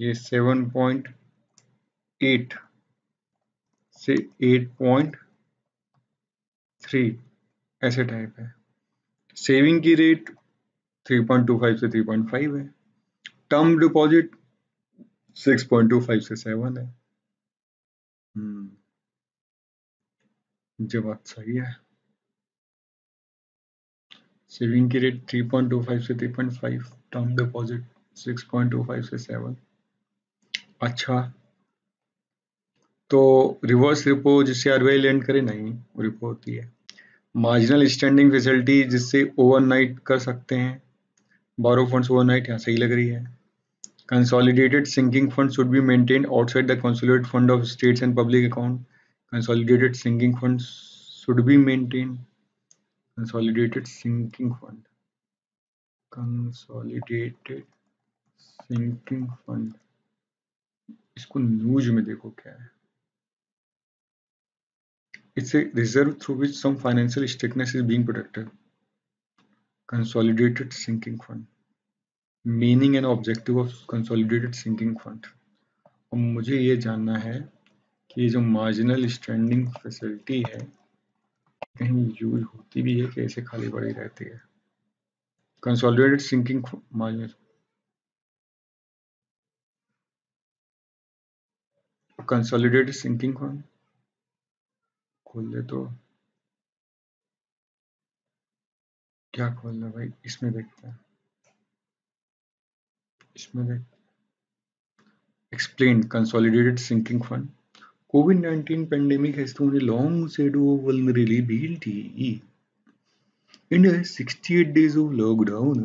ये 7.8 से 8.3 ऐसे टाइप है। सेविंग की रेट 3.25 से 3.5 है, टर्म डिपॉजिट 6.25 से 7 है। जवाब सही है, सेविंग की रेट 3.25 से 3.5, टर्म डिपॉजिट 6.25 से 7। अच्छा, तो रिवर्स रिपो जिससे RBI लैंड करे, नहीं रिपो होती है। मार्जिनल स्टैंडिंग फैसिलिटी जिससे ओवरनाइट कर सकते हैं बोरो फंड्स ओवरनाइट, यहाँ सही लग रही है। Consolidated sinking fund should be maintained outside the consolidated fund of states and public account. Consolidated sinking fund should be maintained, consolidated sinking fund, consolidated sinking fund, इसको न्यूज में देखो क्या है। It's a reserve through which some financial stickiness is being protected, consolidated sinking fund. Meaning and objective of consolidated sinking fund. और मुझे ये जानना है कि जो मार्जिनल स्टैंडिंग फैसिलिटी है कहीं यूज होती भी है कि ऐसे खाली पड़ी रहती है। Consolidated sinking margin, consolidated sinking fund खोल दे तो क्या खोलना भाई, इसमें देखते हैं, इसमें देखते explain consolidated sinking fund. COVID-19 pandemic has thrown a long shadow of vulnerability. India has 68 days of lockdown.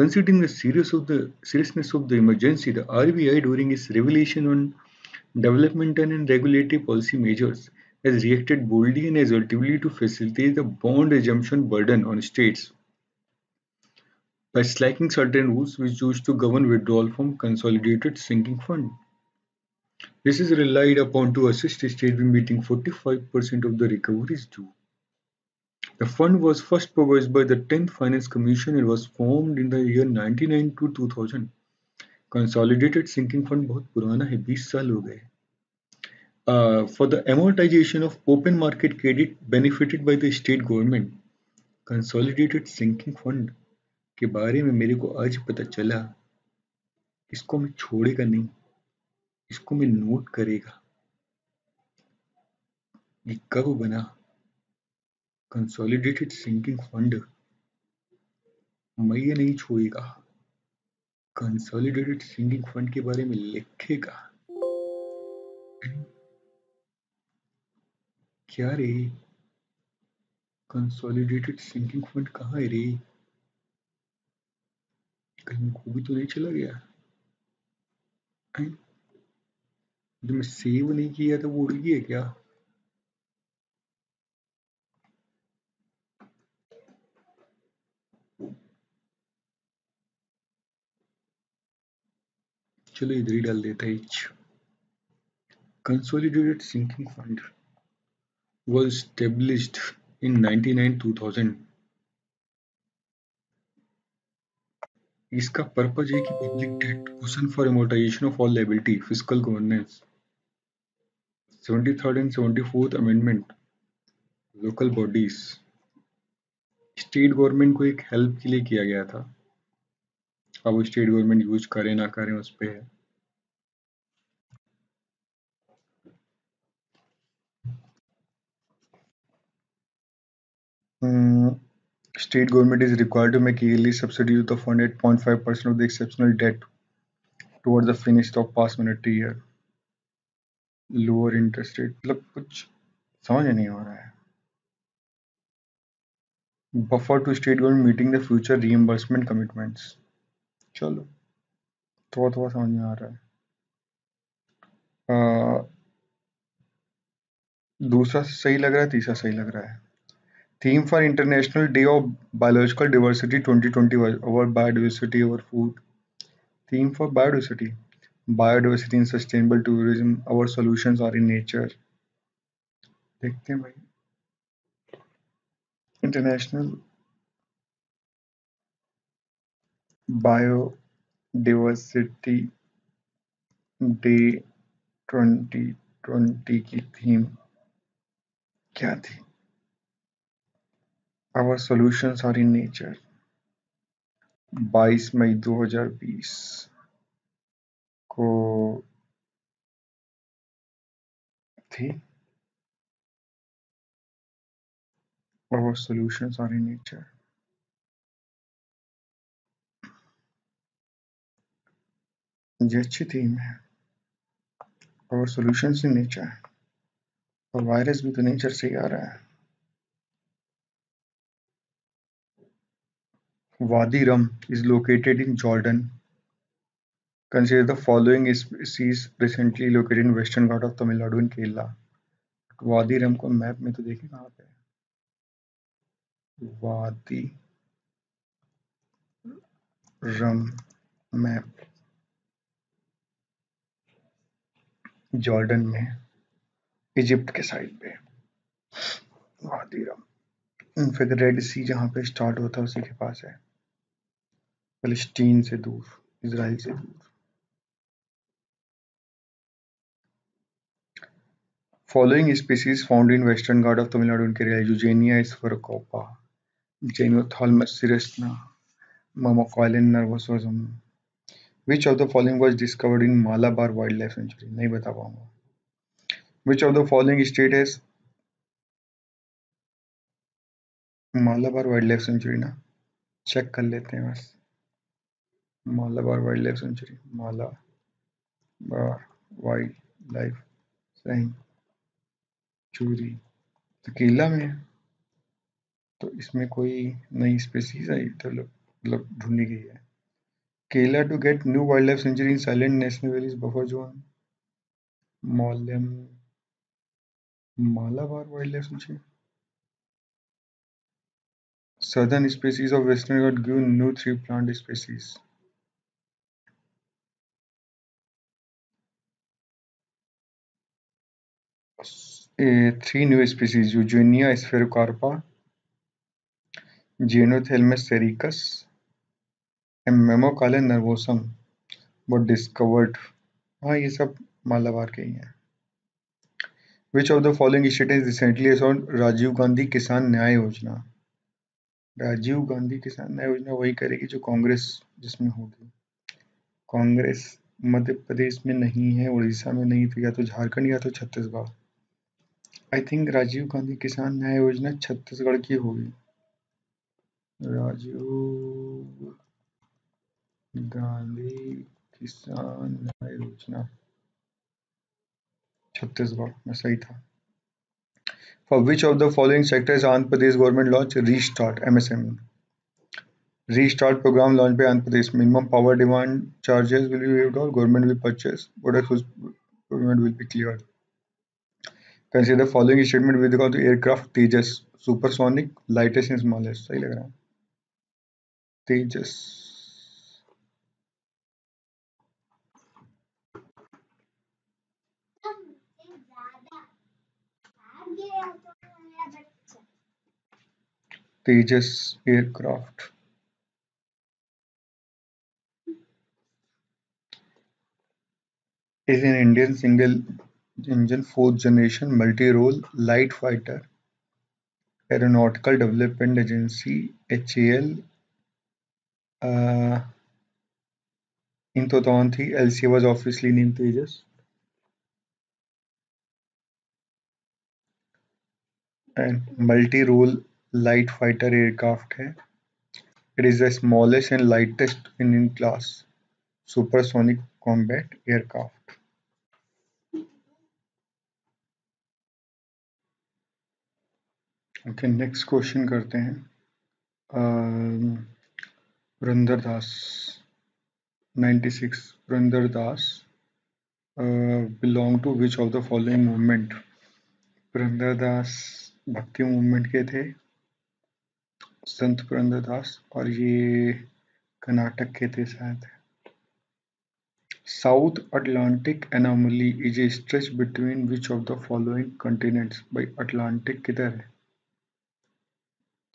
Considering the seriousness of the emergency, the RBI during its revelation on development and regulatory policy measures has reacted boldly and assertively to facilitate the bond assumption burden on states by slacking certain rules which used to govern withdrawal from consolidated sinking fund. This is relied upon to assist the state in meeting 45% of the recoveries due. The fund was first proposed by the 10th Finance Commission and was formed in the year 1999 to 2000. Consolidated Sinking Fund बहुत पुराना है, 20 साल हो गए। For the amortization of open market credit benefited by the state government, Consolidated Sinking Fund के बारे में मेरे को आज पता चला। इसको मैं छोड़ेगा नहीं, इसको मैं नोट करेगा। ये कब बना कंसोलिडेटेड सिंकिंग फंड? मैं ये नहीं छोड़ेगा, कंसोलिडेटेड सिंकिंग फंड के बारे में लिखेगा। क्या रे कंसोलिडेटेड सिंकिंग फंड कहाँ है रे? कहीं को भी तो नहीं चला गया है? जो मैं सेव नहीं किया था वो उड़ गया क्या? चलो इधर ही डाल देता है। Consolidated sinking fund was established in 1999-2000। इसका पर्पज है कि public debt question for amortisation of all liability fiscal governance. 73rd and 74th amendment, local bodies, state government को एक हेल्प के लिए किया गया था। अब स्टेट गवर्नमेंट यूज करे ना करे उस पर है। State government is required to make yearly subsidy to the fund at 0.5% of the exceptional debt towards the finished of past monetary year. Lower interest rate, मतलब कुछ समझ नहीं हो रहा है। Buffer to state government meeting the future reimbursement commitments. चलो थोड़ा थोड़ा समझ में आ रहा है। दूसरा सही लग रहा है, तीसरा सही लग रहा है। Theme for international day of biological diversity 2020 over biodiversity over food. Theme for biodiversity, biodiversity in sustainable tourism, our solutions are in nature. देखते हैं भाई इंटरनेशनल बायोडाइवर्सिटी डे 2020 की थीम क्या थी? Our solutions are in nature. 22 मई 2020 को थी और सॉल्यूशंस आर इन नेचर। ये अच्छी थीम है, और सॉल्यूशंस इन नेचर, और वायरस भी तो नेचर से ही आ रहा है। Wadi Rum is located in Jordan. Consider the following species recently located in western Ghat of Tamil Nadu and Kerala. वादी रम को मैप में तो देखिए कहाँ पे, वादी रम मैप जॉर्डन में, इजिप्ट के साइड पे वादी रम। इनफैक्ट रेड सी जहाँ पे स्टार्ट होता है उसी के पास है। फिलिस्तीन से दूर, इजराइल से दूर। Following species found in western Ghat of Tamil Nadu in Kerala: Eugenia sphericopa, Genothalmus ciresna, Mamacoelin nervosum. Which of the following was discovered in Malabar Wildlife Sanctuary? नहीं बता पाऊंगा। Which of the following state has Malabar Wildlife Sanctuary? ना check कर लेते हैं बस। Malabar Wildlife Sanctuary, Malabar Wildlife Sanctuary अकेला में है, तो इसमें कोई नई स्पेसीज आई मतलब ढूंढी गई है। Kerala to get new wild life sanctuary in silent national valley's buffer zone. मॉलम Malabar wild life sanctuary. Southern species of western घाट give new 3 plant species. Three new species: Eugenia sphaerocarpa, Xenotholmus sericeus and Memecylon nervosum but discovered. हाँ, ये सब मालाबार के ही हैं। Which of the following state is recently असाउंड राजीव गांधी किसान न्याय योजना? राजीव गांधी किसान न्याय योजना वही करेगी जो कांग्रेस जिसमें होगी। कांग्रेस मध्य प्रदेश में नहीं है, उड़ीसा में नहीं, तो या तो झारखंड या तो छत्तीसगढ़। आई थिंक राजीव गांधी किसान न्याय योजना छत्तीसगढ़ की होगी। राजीव गांधी किसान न्याय योजना छत्तीसगढ़ में सही था। For which of the following sectors Andhra Pradesh government launch restart MSME? Restart programme launch by Andhra Pradesh. Minimum power demand charges will be waived और government will purchase products, government will be cleared. Consider following statement with regard to aircraft Tejas, supersonic, lightest and smallest. सही लग रहा है Tejas. Tejas aircraft. Is an Indian single engine 4th generation multi-role light fighter. Aeronautical Development Agency HAL. In 2003, LCA was officially named Tejas. And multi-role light fighter aircraft है. It is the smallest and lightest in class supersonic combat aircraft. Okay, next question करते हैं। Purandar Das 96। Purandar Das belong to which of the following movement? Purandar Das bhakti movement के थे, संत पुरंदर दास, और ये कर्नाटक के थे शायद। South Atlantic anomaly is a stretch between which of the following continents? भाई अटलांटिक किधर है,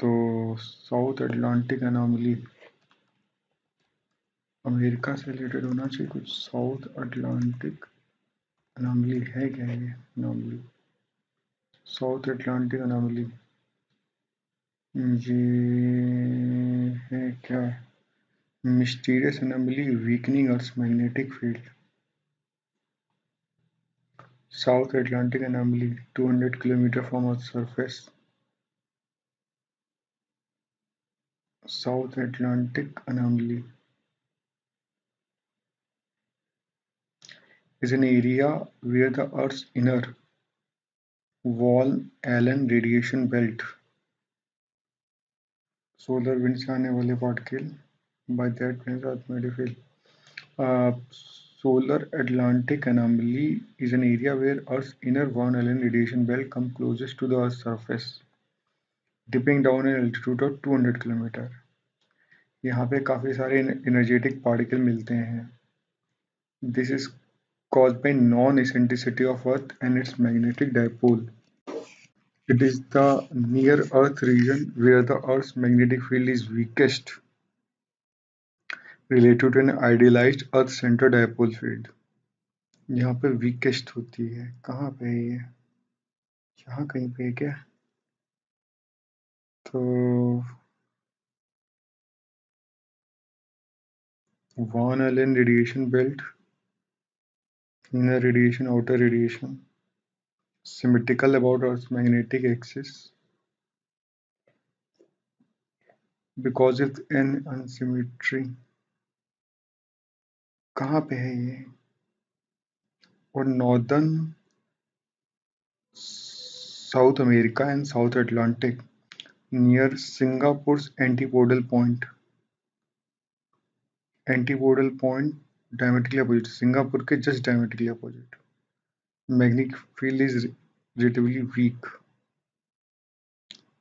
तो साउथ अटलांटिक एनोमली अमेरिका से रिलेटेड होना चाहिए कुछ। साउथ अटलांटिक एनोमली है क्या ये? एनोमली साउथ अटलांटिक एनोमली ये है क्या? Mysterious anomaly weakening earth magnetic field. South Atlantic anomaly 200 kilometre from earth surface. South Atlantic anomaly is an area where the Earth's inner Von Allen radiation belt, solar wind से आने वाले पार्टिकल, by that means Earth made a field. Solar Atlantic anomaly is an area where Earth's inner Von Allen radiation belt comes closest to the Earth's surface, dipping down an altitude of 200 kilometre. यहाँ पे काफ़ी सारे energetic particle मिलते हैं। This is cause by non eccentricity of earth and its magnetic dipole. It is the near earth region where the earth magnetic field is weakest. related to an idealized Earth-centered dipole field. यहाँ पे weakest होती है, कहाँ पे है ये? यहाँ कहीं पे है क्या? तो Van Allen radiation belt, inner radiation, outer radiation, symmetrical about Earth's magnetic axis. Because it's an unsymmetry. कहाँ पे है ये? और Northern, South America and South Atlantic near Singapore's antipodal point. Antipodal point diametrically opposite. Singapore के just diametrically opposite. Magnetic field is relatively weak.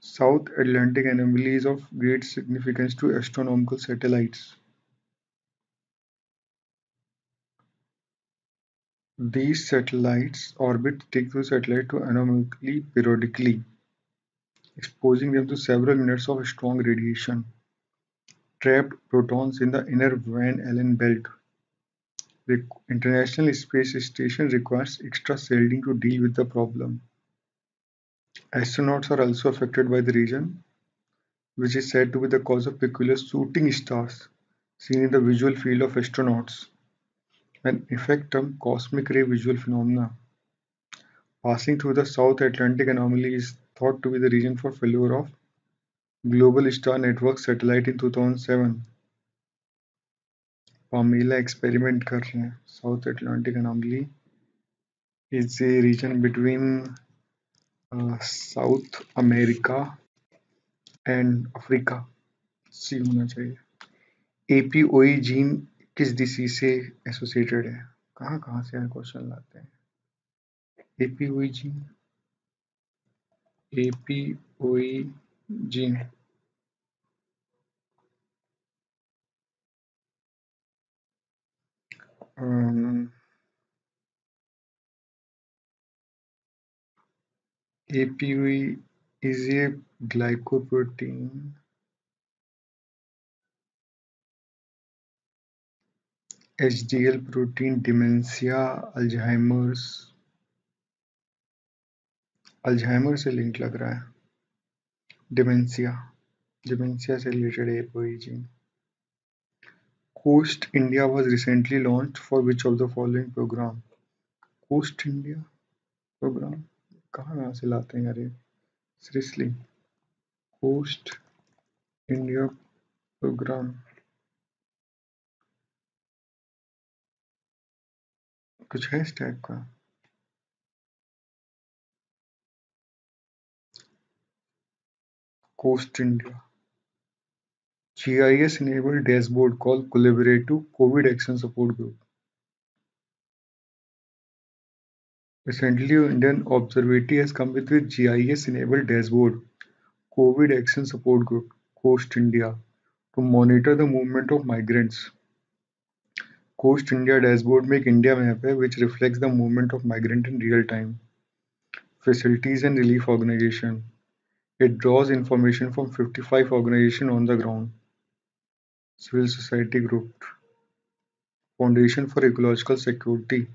South Atlantic anomaly is of great significance to astronomical satellites. These satellites orbit take through satellite to anomaly periodically, exposing them to several minutes of strong radiation. Trapped protons in the inner Van Allen belt. The International Space Station requires extra shielding to deal with the problem. Astronauts are also affected by the region, which is said to be the cause of peculiar shooting stars seen in the visual field of astronauts, an effect termed cosmic ray visual phenomena. Passing through the South Atlantic anomaly is thought to be the reason for failure of Global Star Network satellite in 2007. Pamela experiment कर रहे हैं. South Atlantic anomaly is a region between South America and Africa. C होना चाहिए. APOE gene किस disease से associated है? कहाँ कहाँ से यार question लाते हैं? APOE gene. APOE gene. APOE is a glycoprotein HDL protein. Dementia, Alzheimer से लिंक लग रहा है. Dementia से related APOE gene. Coast India was recently launched for which of the following program? Coast India program कहाँ से लाते हैं यार ये? Seriously, Coast India program कुछ है इस टाइप का? Coast India. GIS enabled dashboard called Collaborative COVID Action Support Group. Recently, Indian Observatory has come with a GIS enabled dashboard COVID Action Support Group, Coast India, to monitor the movement of migrants. Coast India dashboard में एक India map है which reflects the movement of migrant in real time. Facilities and relief organization. It draws information from 55 organizations on the ground. Civil society group. Foundation for Ecological Security.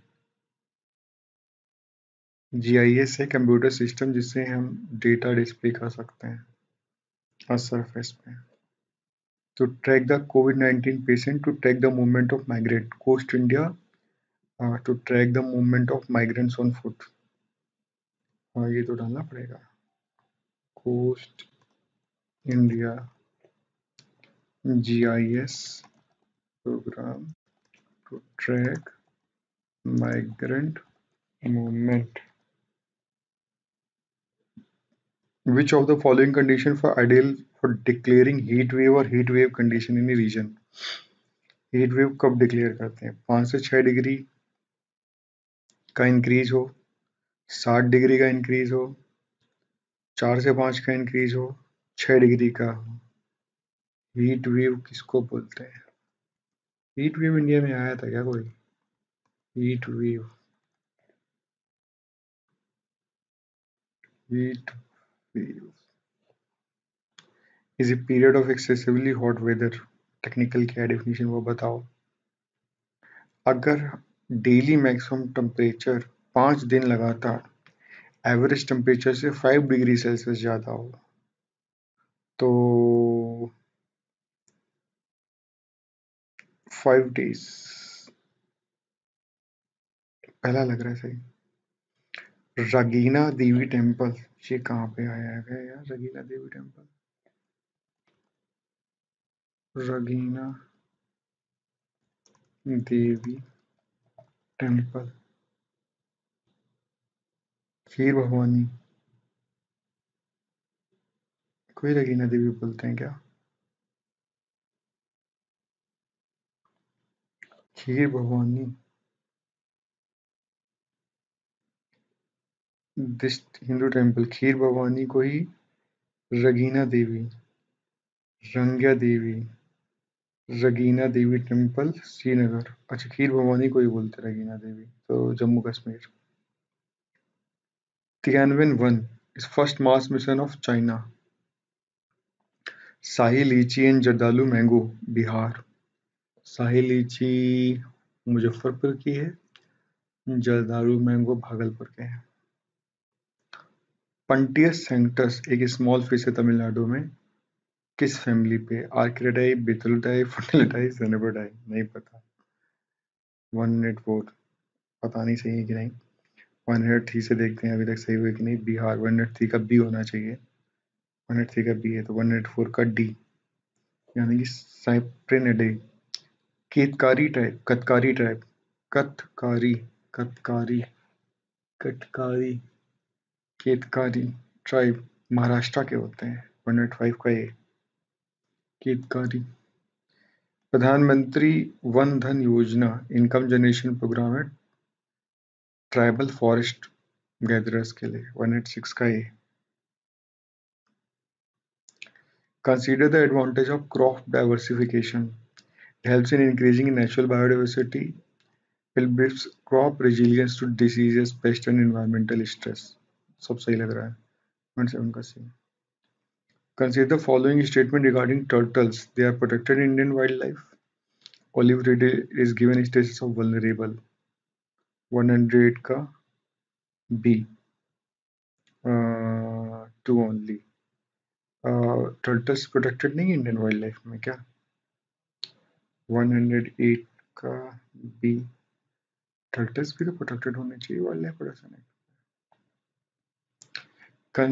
GIS है computer system जिससे हम data display कर सकते हैं हर surface पे. तो track the COVID-19 patient, to track the movement of migrant. Coast India to track the movement of migrants on foot. हाँ, ये तो डालना पड़ेगा. Coast India GIS program to track migrant movement. Which of the following conditions for ideal for declaring heat wave or heat wave condition in a region? Heat wave कब declare करते हैं? 5 से 6 degree का increase हो, 60 degree का increase हो, 4 से 5 का इंक्रीज हो, 6 डिग्री का हो. हीट वेव किसको बोलते हैं? हीट वेव इंडिया में आया था क्या कोई? Heat wave is a period of excessively hot weather technical क्या डेफिनेशन वो बताओ। अगर डेली मैक्सिमम टेम्परेचर 5 दिन लगातार एवरेज टेम्परेचर से 5 डिग्री सेल्सियस ज़्यादा हो तो 5 डेज पहला लग रहा है सही। रागीना देवी टेम्पल ये कहाँ पे आया है यार? रागीना देवी टेम्पल, रागीना देवी टेम्पल, खीर भवानी कोई रागीना देवी बोलते हैं क्या? खीर भवानी हिंदू टेम्पल, खीर भवानी को ही रागीना देवी, रंग्या देवी, रागीना देवी टेम्पल श्रीनगर। अच्छा खीर भवानी को ही बोलते रागीना देवी तो Jammu Kashmir. Tianwen-1 is first Mars mission of China. Shahi litchi and Jardalu mango Bihar. Shahi लीची मुजफ्फरपुर की है, जर्दालू मैंगो भागलपुर के हैं। पंटियस सेंटस एक स्मॉल फिश है तमिलनाडु में, किस फैमिली पे? आर्किडाई, बेथेलिडाई, फुटिलिडाई, सेनेबोडाई? नहीं पता। 104 पता नहीं सही है कि नहीं। 103 से देखते हैं अभी तक सही हुआ कि नहीं। बिहार 103 का बी होना चाहिए, 103 का बी है तो 104 का डी यानी कि साइप्रेनिडे। केतकारी ट्राइब महाराष्ट्र के होते हैं, 105 का ए केतकारी। प्रधानमंत्री Van Dhan Yojana income generation programme है ट्राइबल फॉरेस्ट गैदरर्स के लिए, 186 का A. Consider the advantage of crop diversification, helps in increasing natural biodiversity, will builds crop resilience to diseases, pest and environmental stress. सब सही लग रहा है, 107 का C. Consider the following statement regarding turtles, they are protected Indian wildlife, olive ridley is given status of vulnerable, 108 का B. 2 only turtles protected नहीं Indian wildlife में क्या? 108 का बी। टर्टल्स भी तो प्रोटेक्टेड होने चाहिए wildlife protection.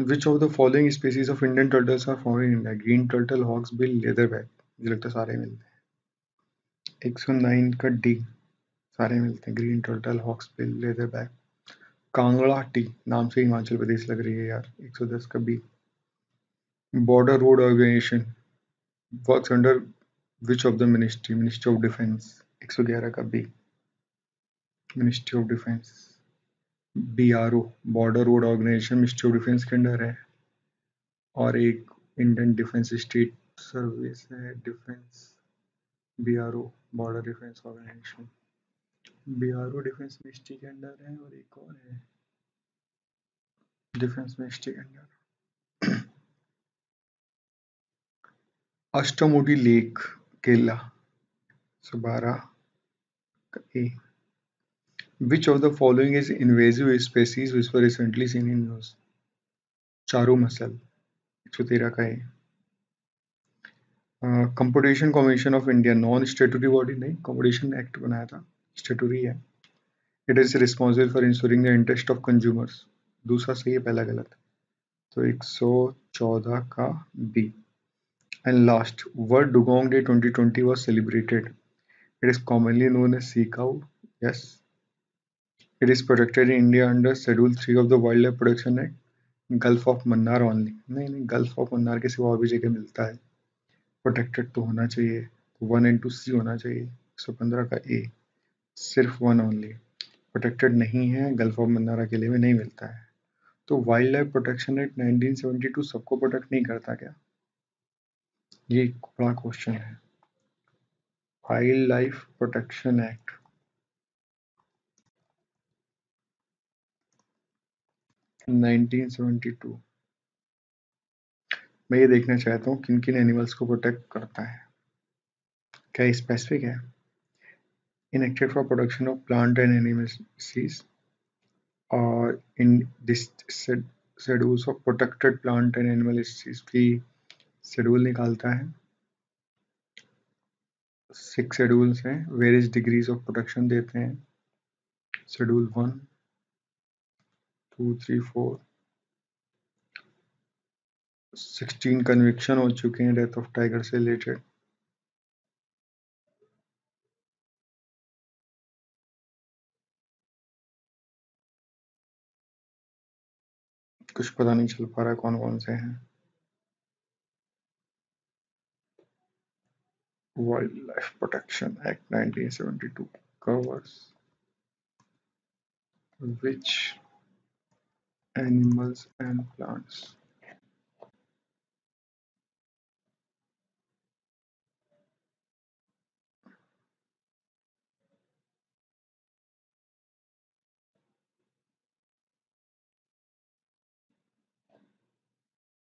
Which of the following species of Indian turtles are found in India? Green turtle, hawksbill, leatherback. मुझे लगता है सारे मिलते हैं, 109 का डी। सारे मिलते हैं, green turtle, hawksbill, leatherback. Kangra tea, नाम से हिमाचल प्रदेश लग रही है यार, 110 का B. Border road organisation works under which of the ministry? Ministry of defence, 111 का B. Ministry of defence, BRO border road organisation ministry of defence के अंडर है, और एक इंडियन डिफेंस स्टेट सर्विस है, defence BRO border defence organisation, BRO defence ministry के under है, और एक और है डिफेंस मिनिस्ट्री के अंडर। अष्टमुडी लेक केला, 12 का A. Which of the following is invasive species which were recently seen in news? Charru mussel, 113 का A. Competition commission of India non statutory body नहीं, कंपटीशन एक्ट बनाया था, स्टेटरी है। It is responsible for ensuring the interest of consumers. दूसरा सही है, पहला गलत, तो 114 का B. And last, world dugong day 2020 was celebrated, it is commonly known as sea cow. Yes, it is protected in India under schedule 3 of the wildlife protection act, gulf of Mannar only. नहीं, gulf of Mannar के सिवा और भी जगह मिलता है, protected तो होना चाहिए, 1 and 2C होना चाहिए, 115 का ए। सिर्फ 1 ओनली प्रोटेक्टेड नहीं है, गल्फ ऑफ मन्नार के लिए भी नहीं मिलता है। तो वाइल्ड लाइफ प्रोटेक्शन एक्ट 1972 सबको प्रोटेक्ट नहीं करता क्या? ये बड़ा क्वेश्चन है। वाइल्ड लाइफ प्रोटेक्शन एक्ट, मैं ये देखना चाहता हूँ किन किन एनिमल्स को प्रोटेक्ट करता है। क्या स्पेसिफिक है, enacted for production of plant and animal disease और in this schedules of protected plant and animal disease की शेड्यूल निकालता है। 6 शेड्यूल्स हैं, वेरियस डिग्रीज ऑफ प्रोटेक्शन देते हैं। शेड्यूल 1, 2, 3, 4 16 कन्विक्शन हो चुके हैं डेथ ऑफ टाइगर से रिलेटेड। कुछ पता नहीं चल पा रहा कौन कौन से हैं। Wildlife protection act 1972 covers which animals and plants.